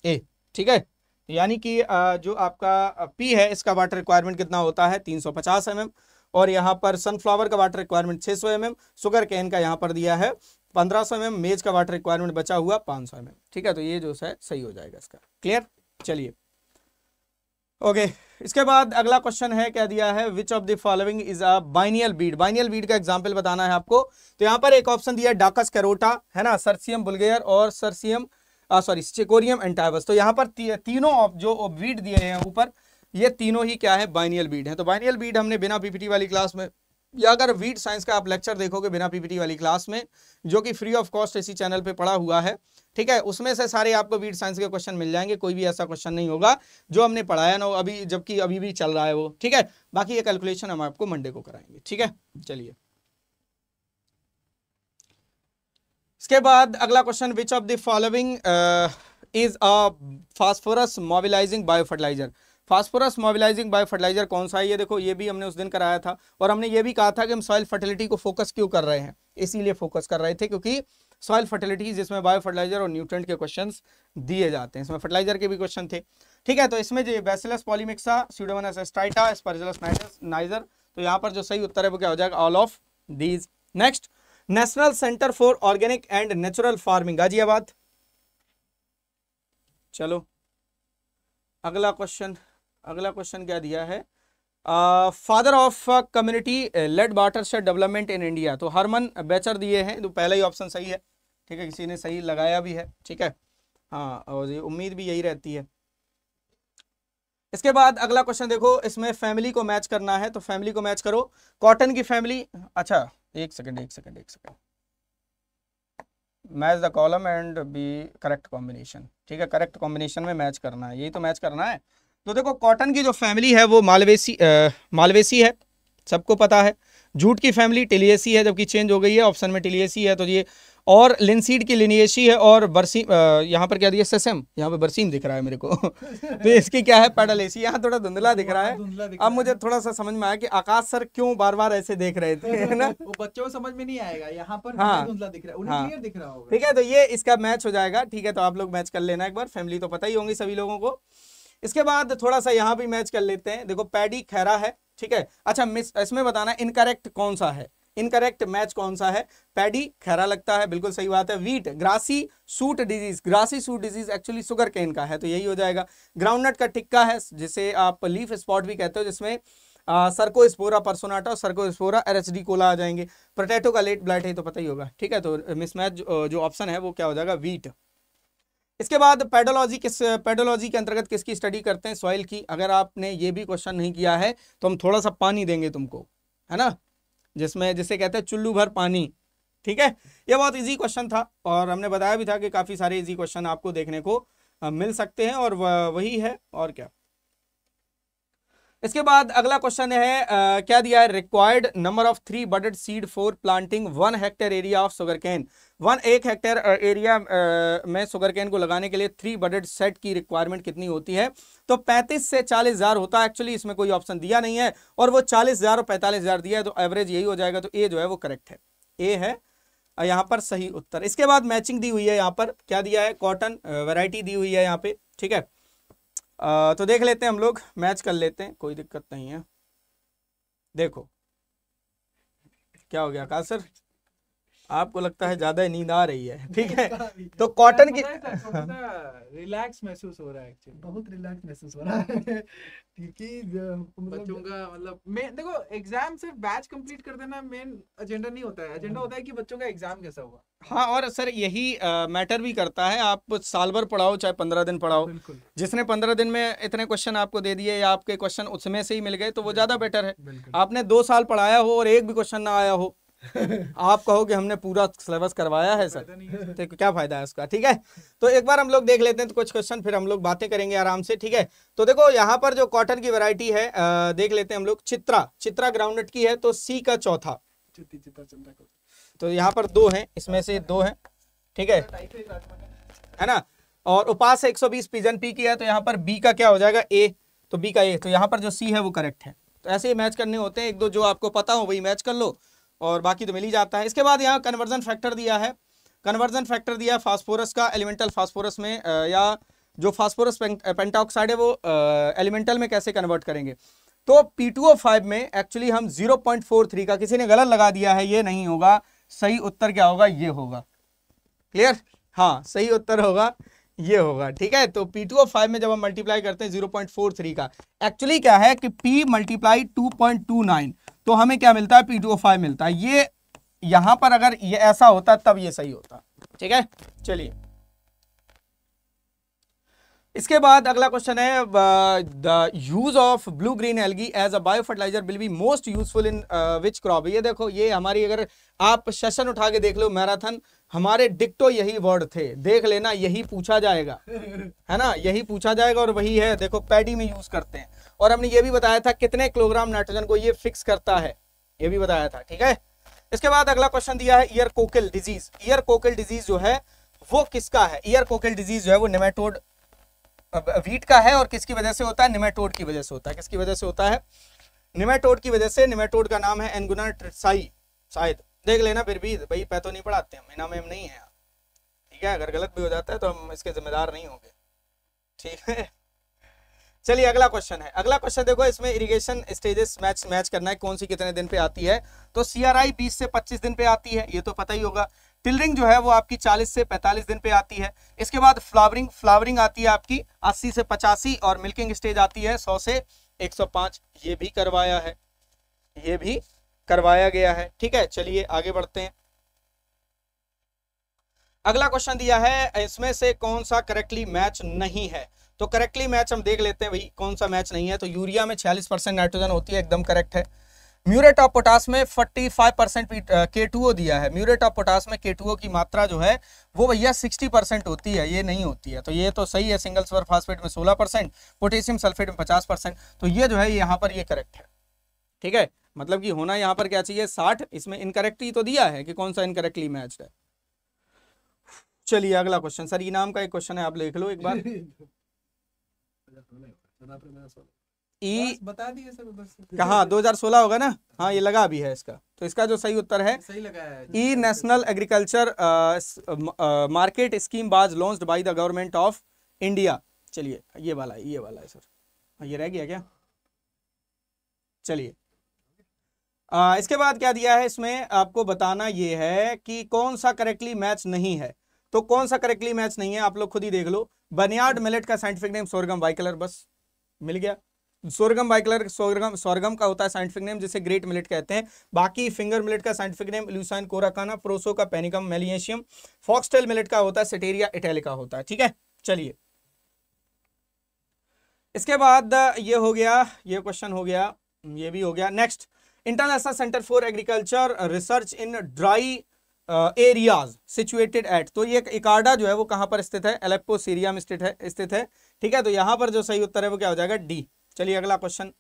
ए, ठीक है। यानी कि जो आपका पी है इसका वाटर रिक्वायरमेंट कितना होता है, तीन सौ पचास एम एम, और यहाँ पर सनफ्लावर का वाटर रिक्वायरमेंट छह सौ एम एम, शुगर केन का यहाँ पर दिया है पंद्रह सौ एम एम, मेज का वाटर रिक्वायरमेंट बचा हुआ पाँच सौ एम एम, ठीक है। तो ये जो है सही हो जाएगा इसका, क्लियर। चलिए ओके, इसके बाद अगला क्वेश्चन है, क्या दिया है, which of the following is a biennial weed. Biennial weed का एग्जाम्पल बताना है आपको। तो यहाँ पर एक ऑप्शन दिया है डाकस कैरोटा, है ना, सर्सियम बुल्गेयर और सर्सियम सॉरी चिकोरियम एंटाइवस। तो यहाँ पर ती, तीनों जो बीड दिए हैं ऊपर, ये तीनों ही क्या है, बाइनियल बीड है। तो बाइनियल बीड हमने बिना पीपीटी वाली क्लास में, या अगर वीड साइंस का आप लेक्चर देखोगे बिना पीपीटी वाली क्लास में, जो कि फ्री ऑफ कॉस्ट इसी चैनल पे पड़ा हुआ है, ठीक है, उसमें से सारे आपको वीड साइंस के क्वेश्चन मिल जाएंगे। कोई भी ऐसा क्वेश्चन नहीं होगा जो हमने पढ़ाया ना अभी, जबकि अभी भी चल रहा है वो, ठीक है। बाकी ये कैलकुलेशन हम आपको मंडे को कराएंगे, ठीक है। चलिए इसके बाद अगला question, which of the following is a phosphorus mobilising biofertiliser. Phosphorus mobilising biofertiliser कौन सा है, ये देखो, ये भी हमने उस दिन कराया था। और हमने ये भी कहा था कि हम सॉइल फर्टिलिटी को फोकस क्यों कर रहे हैं, इसीलिए फोकस कर रहे थे क्योंकि सॉइल फर्टिलिटी जिसमें बायोफर्टिलाइजर और न्यूट्रिएंट के क्वेश्चंस दिए जाते हैं, इसमें फर्टिलाइजर के भी क्वेश्चन थे, ठीक है। तो इसमें जो Bacillus polymyxa, Pseudomonas striata, Aspergillus niger, तो यहाँ पर जो सही उत्तर है वो क्या हो जाएगा, all of these. Next, national centre for organic and natural farming, Ghaziabad. चलो अगला क्वेश्चन, अगला क्वेश्चन क्या दिया है, father of community led watershed development in India. तो हरमन बैचर दिए हैं, तो पहला ही ऑप्शन सही है, ठीक है, किसी ने सही लगाया भी है, ठीक है, हाँ, और ये उम्मीद भी यही रहती है। इसके बाद अगला क्वेश्चन देखो, इसमें फैमिली को मैच करना है, तो फैमिली को मैच करो। कॉटन की फैमिली, अच्छा एक सेकेंड एक सेकेंड एक second match the column and B correct combination, ठीक है, करेक्ट कॉम्बिनेशन में मैच करना है, यही तो मैच करना है। तो देखो कॉटन की जो फैमिली है वो मालवेसी आ, मालवेसी है, सबको पता है। जूट की फैमिली टिलियसी है, जबकि चेंज हो गई है, ऑप्शन में टिलियसी है, तो ये, और लिनसीड की लिनियसी है, और बरसीम, यहाँ पर क्या दिया, सेसम, यहाँ पे बरसीम दिख रहा है मेरे को तो इसकी क्या है, पेडलेसी, यहाँ थोड़ा धुंधला दिख रहा है। अब मुझे थोड़ा सा समझ में आया कि आकाश सर क्यों बार बार ऐसे देख रहे थे, है ना, वो बच्चों को समझ में नहीं आएगा, यहाँ पर धुंधला दिख रहा है, उन्हें क्लियर दिख रहा होगा, ठीक है। तो ये इसका मैच हो जाएगा, ठीक है। तो आप लोग मैच कर लेना एक बार, फैमिली तो पता ही होंगी सभी लोगों को। इसके बाद थोड़ा सा यहाँ भी मैच कर लेते हैं, देखो पैडी खैरा है, ठीक है। अच्छा मिस, इसमें बताना इनकरेक्ट कौन सा है, इनकरेक्ट मैच कौन सा है, पैडी खैरा लगता है, बिल्कुल सही बात है। Wheat grassy shoot disease, grassy shoot disease actually sugar cane का है, तो यही हो जाएगा। ग्राउंडनट का टिक्का है, जिसे आप लीफ स्पॉट भी कहते हो, जिसमें सर्कोस्पोरा परसोनाटा और सर्कोस्पोरा एरएचडी कोला आ जाएंगे। पोटैटो का लेट ब्लाइट है, तो पता ही होगा, ठीक है। तो मिसमैच जो ऑप्शन है वो क्या हो जाएगा, व्हीट। इसके बाद पेडोलॉजी किस पेडोलॉजी के अंतर्गत किसकी स्टडी करते हैं? सॉइल की। अगर आपने ये भी क्वेश्चन नहीं किया है तो हम थोड़ा सा पानी देंगे तुमको, है ना, जिसमें जिसे कहते हैं चुल्लू भर पानी। ठीक है, ये बहुत इजी क्वेश्चन था और हमने बताया भी था कि काफ़ी सारे इजी क्वेश्चन आपको देखने को मिल सकते हैं और वही है और क्या। इसके बाद अगला क्वेश्चन है आ, क्या दिया है? Required number of three budded seed for planting one hectare area of sugar cane. One एक हेक्टेयर एरिया में सुगर कैन को लगाने के लिए थ्री बडेड सेट की रिक्वायरमेंट कितनी होती है? तो पैंतीस से चालीस हज़ार होता है एक्चुअली, इसमें कोई ऑप्शन दिया नहीं है और वो चालीस हज़ार और पैंतालीस हज़ार दिया है तो एवरेज यही हो जाएगा। तो ए जो है वो करेक्ट है, ए है यहाँ पर सही उत्तर। इसके बाद मैचिंग दी हुई है, यहाँ पर क्या दिया है? कॉटन वेराइटी दी हुई है यहाँ पे। ठीक है, आ, तो देख लेते हैं, हम लोग मैच कर लेते हैं, कोई दिक्कत नहीं है। देखो क्या हो गया आकाश सर, आपको लगता है ज्यादा नींद आ रही है। ठीक है, तो कॉटन की रिलैक्स महसूस हो रहा है एक्चुअली, बहुत रिलैक्स महसूस हो रहा है क्योंकि बच्चों का मतलब मेन देखो एग्जाम से बैच कंप्लीट कर देना मेन एजेंडा नहीं होता है, एजेंडा होता है कि बच्चों का एग्जाम कैसा हुआ। हाँ, और सर यही आ, मैटर भी करता है। आप साल भर पढ़ाओ चाहे पंद्रह दिन पढ़ाओ, जिसने पंद्रह दिन में इतने क्वेश्चन आपको दे दिए या आपके क्वेश्चन उसमें से ही मिल गए तो वो ज्यादा बेटर है। आपने दो साल पढ़ाया हो और एक भी क्वेश्चन ना आया हो आप कहोगे हमने पूरा सिलेबस करवाया है सर, तो क्या फायदा है उसका। ठीक है, तो एक बार हम लोग देख लेते हैं तो कुछ क्वेश्चन, फिर हम लोग बातें करेंगे आराम से। ठीक है, तो देखो यहाँ पर जो कॉटन की वैरायटी है आ, देख लेते हैं हम लोग। चित्रा चित्रा ग्राउंडनट की है, तो सी का चौथा, तो यहाँ पर दो हैं, इसमें से दो हैं। ठीक है, है ना, और उपास एक सौ बीस पिजन पी की है, तो यहाँ पर बी का क्या हो जाएगा? ए, तो बी का ए, तो यहाँ पर जो सी है वो करेक्ट है। तो ऐसे ही मैच करने होते हैं, एक दो जो आपको पता हो वही मैच कर लो और बाकी तो मिल ही जाता है। इसके बाद यहाँ कन्वर्जन फैक्टर दिया है, कन्वर्जन फैक्टर दिया है फास्फोरस का एलिमेंटल फास्फोरस में आ, या जो फास्फोरस पेंटाऑक्साइड है वो आ, एलिमेंटल में कैसे कन्वर्ट करेंगे। तो पी टू ओ फाइव में एक्चुअली हम ज़ीरो पॉइंट फोर थ्री का, किसी ने गलत लगा दिया है, ये नहीं होगा, सही उत्तर क्या होगा? ये होगा। क्लियर? हाँ, सही उत्तर होगा ये होगा। ठीक है, तो पी टू ओ फाइव में जब हम मल्टीप्लाई करते हैं ज़ीरो पॉइंट फोर थ्री का, एक्चुअली क्या है कि P multiply two point two nine तो हमें क्या मिलता है? पी टू ओ फाइव मिलता है। ये यहाँ पर अगर ये ऐसा होता तब ये सही होता। ठीक है, चलिए इसके बाद अगला क्वेश्चन है the use of blue green algae as a bio fertiliser will be most useful in which crop. ये देखो, ये हमारी अगर आप सेशन उठा के देख लो मैराथन, हमारे डिक्टो यही वर्ड थे, देख लेना यही पूछा जाएगा, है ना, यही पूछा जाएगा और वही है। देखो पैडी में यूज करते हैं और हमने ये भी बताया था कितने किलोग्राम नाइट्रोजन को ये फिक्स करता है, ये भी बताया था। ठीक है, इसके बाद अगला क्वेश्चन दिया है ear cockle disease. Ear cockle disease जो है वो किसका है? ईयर कोकिल डिजीज जो है वो नेमेटोड वीट का है और किसकी वजह से होता है? नेमेटोड की वजह से होता है। किसकी वजह से होता है? नेमेटोड की वजह से। नेमेटोड का नाम है एनगुना ट्रिप्साई, शायद देख लेना फिर भी भाई, पैथो नहीं पढ़ाते हम, इना मैम नहीं है। ठीक है, अगर गलत भी हो जाता है तो हम इसके जिम्मेदार नहीं होंगे। ठीक है, चलिए अगला क्वेश्चन है। अगला क्वेश्चन देखो, इसमें इरिगेशन स्टेजेस मैच मैच करना है, कौन सी कितने दिन पे आती है। तो सीआरआई बीस से पच्चीस दिन पे आती है, ये तो पता ही होगा। टिलरिंग जो है वो आपकी चालीस से पैंतालीस दिन पे आती है। इसके बाद फ्लावरिंग फ्लावरिंग आती है आपकी अस्सी से पचासी और मिल्किंग स्टेज आती है सौ से एक सौ पाँच। ये भी करवाया है, ये भी करवाया गया है। ठीक है, चलिए आगे बढ़ते हैं। अगला क्वेश्चन दिया है, इसमें से कौन सा करेक्टली मैच नहीं है। तो करेक्टली मैच हम देख लेते हैं भाई, कौन सा मैच नहीं है। तो यूरिया में छियालीस परसेंट नाइट्रोजन होती है, एकदम करेक्ट है। म्यूरेट ऑफ पोटास में forty five percent K two O दिया है। म्यूरेट ऑफ पोटास में के टू ओ की मात्रा जो है वो भैया सिक्सटी परसेंट होती है, ये नहीं होती है, तो ये तो सही है। सिंगल सुपर फास्फेट में सोलह परसेंट पोटेशियम सल्फेट में पचास परसेंट तो ये जो है यहाँ पर ये करेक्ट है। ठीक है, मतलब कि होना यहाँ पर क्या चाहिए? साठ। इसमें इनकरेक्ट ही तो दिया है कि कौन सा इनकरेक्टली मैच है। चलिए अगला क्वेश्चन, सर इनाम का एक क्वेश्चन है, आप लिख लो एक बार। ई बता दिए सर, हाँ दो हजार सोलह होगा ना, हाँ ये लगा भी है इसका, तो इसका जो सही उत्तर है, सही लगा है। E national agriculture market scheme was launched by the government of India. चलिए ये वाला ये वाला है सर, ये रह गया क्या? चलिए इसके बाद क्या दिया है, इसमें आपको बताना ये है कि कौन सा करेक्टली मैच नहीं है। तो कौन सा करेक्टली मैच नहीं है आप लोग खुद ही देख लो। बनियार्ड मिलेट का साइंटिफिक नेम सोरगम बाइकलर, बस मिल गया। सोरगम बाइकलर सोरगम सोरगम का होता है साइंटिफिक नेम, जिसे ग्रेट मिलेट कहते हैं। बाकी फिंगर मिलेट का scientific name Eleusine coracana, proso का पेनिकम मेलिएशियम, फॉक्सटेल मिलेट का होता है सिटेरिया इटैलिका होता है। ठीक है, चलिए इसके बाद ये हो गया, ये क्वेश्चन हो गया, ये भी हो गया। Next, international centre for agriculture research in dry areas situated at, तो ये इकार्डा जो है वो कहाँ पर स्थित है? एलेप्पो सीरिया में स्थित है स्थित है ठीक है। तो यहाँ पर जो सही उत्तर है वो क्या हो जाएगा? डी। चलिए अगला क्वेश्चन।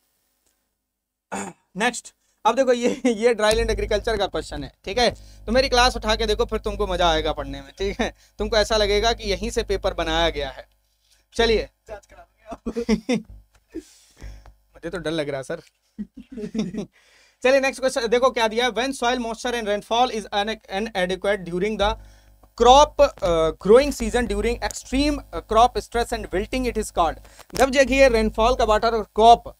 नेक्स्ट, अब देखो ये ये ड्राईलैंड एग्रीकल्चर का क्वेश्चन है, ठीक है। तो मेरी क्लास उठा के देखो, फिर तुमको मजा आएगा पढ़ने में, ठीक है। तुमको ऐसा लगेगा कि यहीं से पेपर बनाया गया है। चलिए मुझे तो डर लग रहा सर। चलिए नेक्स्ट क्वेश्चन देखो क्या दिया है। When soil moisture and rainfall is inadequate during the crop growing season during extreme crop stress and wilting it is called. जब देखिए रेनफॉल का वाटर और क्रॉप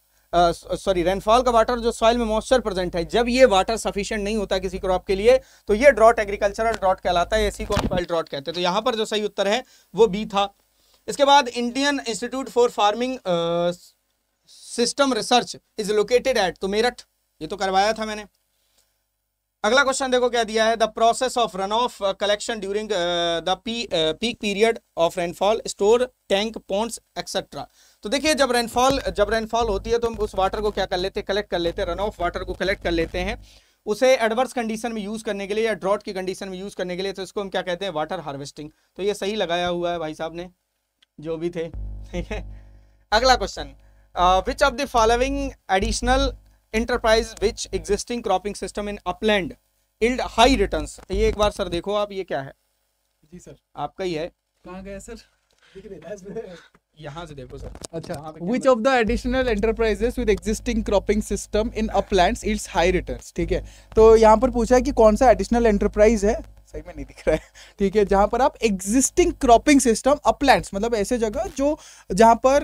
सॉरी रेनफॉल का वाटर जो सॉइल में मॉइस्चर प्रेजेंट है, जब ये वाटर सफिशिएंट नहीं होता किसी क्रॉप के लिए, तो ये ड्रॉट एग्रीकल्चरल ड्रॉट कहलाता है, इसी को सॉइल ड्रॉट कहते हैं। तो यहाँ पर जो सही उत्तर है वो बी था। इसके बाद Indian institute for farming system research is located at, तो मेरठ, ये तो करवाया था मैंने। अगला क्वेश्चन देखो क्या दिया है। The process of run off collection during the peak period of rainfall store tank ponds etcetera. तो देखिए जब रेनफॉल जब रेनफॉल होती है तो हम उस वाटर को क्या कर लेते हैं? कलेक्ट कर लेते हैं, रन ऑफ वाटर को कलेक्ट कर लेते हैं। उसे एडवर्स कंडीशन में यूज करने के लिए या ड्रॉट की कंडीशन में यूज करने के लिए, तो इसको हम क्या कहते हैं? Water harvesting. तो ये सही लगाया हुआ है भाई साहब ने, जो भी थे, ठीक है। अगला question, which of the following additional enterprise which existing cropping system in upland yield high returns। ये एक बार सर देखो आप, ये क्या है? जी सर आपका ही है। कहाँ गया सर? यहाँ से देखो सर। अच्छा, which of the additional enterprises with existing cropping system in uplands yields high returns, ठीक है। तो यहाँ पर पूछा है कि कौन सा एडिशनल एंटरप्राइज है, सही में नहीं दिख रहा है, ठीक है, जहां पर आप एग्जिस्टिंग क्रॉपिंग सिस्टम अपलैंड्स, मतलब ऐसे जगह जो जहां पर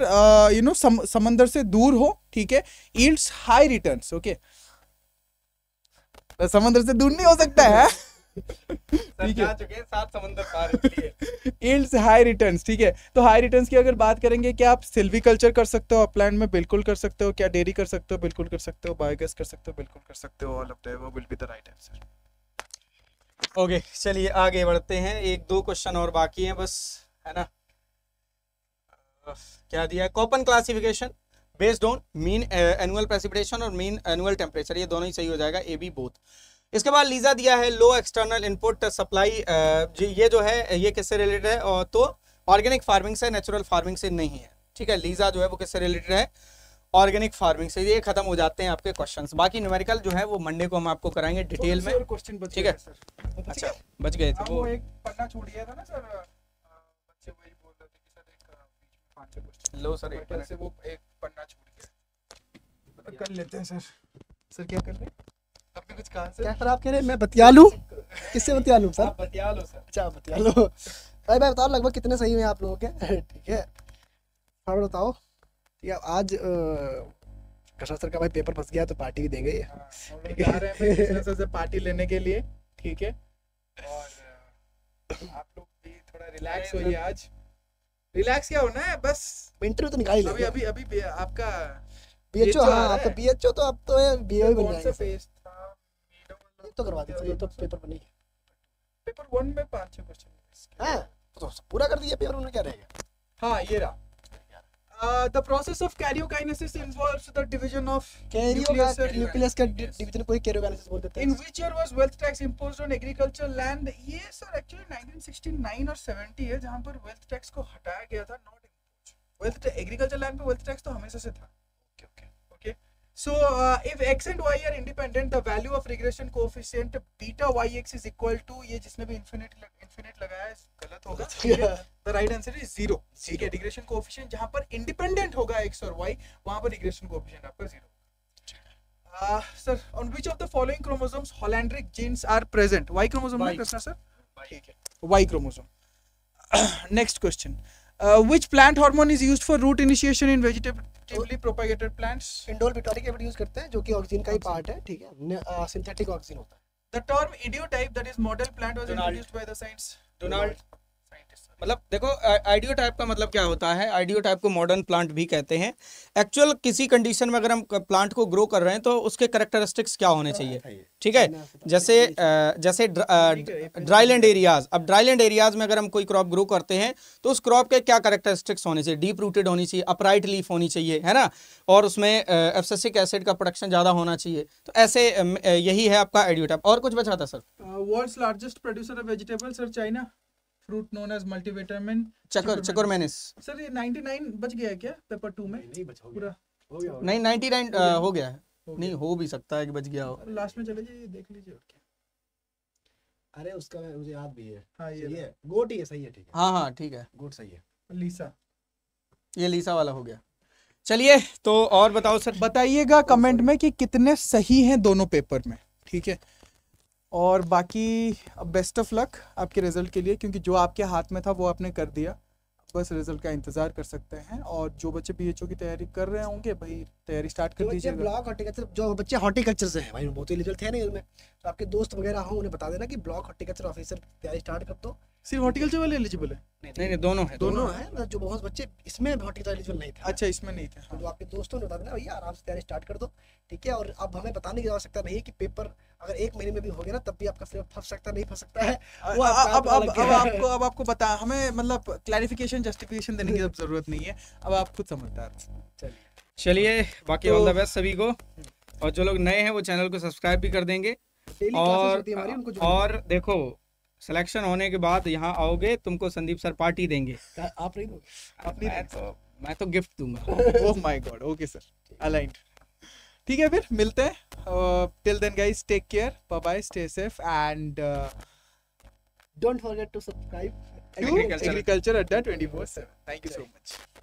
यू नो सम, समंदर से दूर हो, ठीक है, यील्ड्स हाई रिटर्न्स, ओके। समंदर से दूर नहीं हो सकता है, ठीक है, सात समंदर पार, यील्ड्स हाई रिटर्न्स, ठीक है। तो हाई रिटर्न्स की अगर बात करेंगे, क्या आप सिल्वीकल्चर कर सकते हो अपलैंड में? बिल्कुल कर सकते हो। क्या डेयरी कर सकते हो? बिल्कुल कर सकते हो। बायोगैस कर सकते हो? बिल्कुल कर सकते हो। All of that will be the right answer. Okay okay, चलिए आगे बढ़ते हैं। एक दो क्वेश्चन और बाकी हैं बस, है ना। क्या दिया है? Koppen classification based on mean annual precipitation और मीन एनुअल टेम्परेचर, ये दोनों ही सही हो जाएगा, ए बी बोथ। इसके बाद लीजा दिया है लो एक्सटर्नल इनपुट सप्लाई, ये जो है ये किससे रिलेटेड है? और तो ऑर्गेनिक फार्मिंग से, नेचुरल फार्मिंग से नहीं है, ठीक है। लीजा जो है वो किससे रिलेटेड है? ऑर्गेनिक फार्मिंग से। ये खत्म हो जाते हैं आपके क्वेश्चंस। बाकी न्यूमेरिकल जो है वो मंडे को हम आपको कराएंगे डिटेल में, ठीक है। अच्छा बच गए थे वो, एक पन्ना छूट गया था ना सर, बच्चे वही बोल रहे थे कि सर एक पांच छह क्वेश्चन लो सर, एक पन्ना से वो एक पन्ना छूट गया, कर लेते हैं सर। सर क्या कर रहे हैं? आपने कुछ कहा सर? क्या सर आप कह रहे हैं मैं बतिया लूं? किससे बतिया लूं सर? आप बतिया लो सर। अच्छा बतिया लो भाई, भाई बताओ लगभग कितने सही में आप लोगों के, ठीक है, और बताओ। या आज कशा सर का भाई पेपर फंस गया तो पार्टी भी देंगे, ठीक है, रहे से पार्टी लेने के लिए, ठीक है। और आप लोग भी थोड़ा रिलैक्स होइए आज। रिलैक्स क्या होना है, बस इंटरव्यू तो निकाल ही अभी, अभी अभी अभी आपका बीएचओ, हाँ आपका बीएचओ, तो आप तो बीओ बन जाएंगे, तो करवा दीजिए, ये तो पेपर बन गया। पेपर वन में पांच छह क्वेश्चन, हां तो पूरा कर दिया पेपर में, क्या रहेगा? हां ये रहा। Uh, the process of karyokinesis involves the division of nucleus, nucleus का division को ही karyokinesis बोलते हैं। In which year was wealth tax imposed on agricultural land? ये सर actually nineteen sixty-nine और seventy है, जहाँ पर wealth tax को हटाया गया था, not imposed। Wealth agricultural land पे wealth tax तो हमेशा से था। Okay, okay, okay. So uh, if x and y are independent, the value of regression coefficient beta yx is equal to, ये जिसने भी infinite infinite लगाया है गलत होगा। The right answer is zero. ठीक है, regression coefficient जहाँ पर independent होगा x और y, वहाँ पर regression coefficient आपका zero होगा। uh, sir, on which of the following chromosomes Hollandric genes are present? Y chromosome में प्रश्न सर? ठीक है, Y chromosome। Next question. Uh, which plant hormone is used for root initiation in vegetatively propagated plants? indole butyric acid use करते हैं, जो कि ऑक्सिन का ही पार्ट है, ठीक है, सिंथेटिक ऑक्सिन होता है। The term idiotype, that is model plant, was introduced by the science Donald scientist. मतलब देखो आइडियो टाइप का मतलब क्या होता है, आइडियो टाइप को मॉडर्न प्लांट भी कहते हैं। एक्चुअल किसी कंडीशन में अगर हम प्लांट को ग्रो कर रहे हैं तो उसके करेक्टरिस्टिक्स क्या होने चाहिए, ठीक है। जैसे जैसे ड्राई लैंड एरियाज, अब ड्राई लैंड एरियाज में अगर हम कोई क्रॉप ग्रो करते हैं तो उस क्रॉप के क्या करेक्टरिस्टिक्स होने चाहिए, डीप रूटेड होनी चाहिए, अपराइट लीफ होनी चाहिए, है ना, और उसमें एब्सिसिक एसिड का प्रोडक्शन ज़्यादा होना चाहिए। तो ऐसे यही है आपका आइडियो टाइप। और कुछ बचा था sir? World's largest producer of vegetable sir China, fruit known as multivitamin चकोरमेनिस। सर ये निन्यानवे बच गया है क्या पेपर टू में? नहीं बचा, पूरा हो गया? नहीं निन्यानवे हो गया है, नहीं हो भी सकता है कि बच गया हो, लास्ट में चले जाइए देख लीजिए। अरे उसका मुझे याद भी है। हाँ ये है गोट, ये सही है, ठीक है। हाँ हाँ ठीक है गोट सही है। लीसा, ये लीसा वाला हो गया। चलिए तो और बताओ सर, बताइएगा कमेंट में कि कितने सही हैं दोनों पेपर में, ठीक है। और बाकी बेस्ट ऑफ लक आपके रिजल्ट के लिए, क्योंकि जो आपके हाथ में था वो आपने कर दिया, बस रिजल्ट का इंतजार कर सकते हैं। और जो बच्चे बीएचओ की तैयारी कर रहे होंगे भाई तैयारी स्टार्ट कर दीजिए। ब्लॉक हॉर्टिकल्चर, जो बच्चे हॉर्टिकल्चर से हैं भाई बहुत ही रिजल्ट है नहीं उनमें, तो आपके दोस्त वगैरह हो उन्हें बता देना कि ब्लॉक हॉर्टिकल्चर ऑफिसर तैयारी स्टार्ट कर दो। सिर्फ हॉर्टिकल्चर वाले एलिजिबल है? नहीं नहीं, नहीं दोनों है, दोनों है, मतलब जो बहुत बच्चे इसमें हॉर्टिकल्चर एलिजिबल नहीं थे। अच्छा इसमें नहीं थे, तो आपके दोस्तों ने बता देना भैया आराम से तैयारी स्टार्ट कर दो, ठीक है। और अब हमें बताने की आवश्यकता नहीं है कि पेपर अगर एक महीने में भी हो गया ना तब भी आपका सिर्फ फंस सकता नहीं फंस सकता है। वो अब अब अब आपको अब आपको बता हमें मतलब क्लैरिफिकेशन जस्टिफिकेशन देने की जरूरत नहीं है, अब आप खुद समझदार। चलिए बाकी ऑल द बेस्ट सभी को, और जो लोग नए हैं वो चैनल को सब्सक्राइब भी कर देंगे। और और देखो सिलेक्शन होने के बाद यहाँ आओगे तुमको संदीप सर पार्टी देंगे। आप नहीं दोगे? आप नहीं? मैं तो मैं तो गिफ्ट दूंगा। Oh my god, okay sir aligned, ठीक है। फिर मिलते हैं, till then guys take care, bye bye, stay safe and don't forget to subscribe Agriculture Adda twenty four seven. Thank you so much.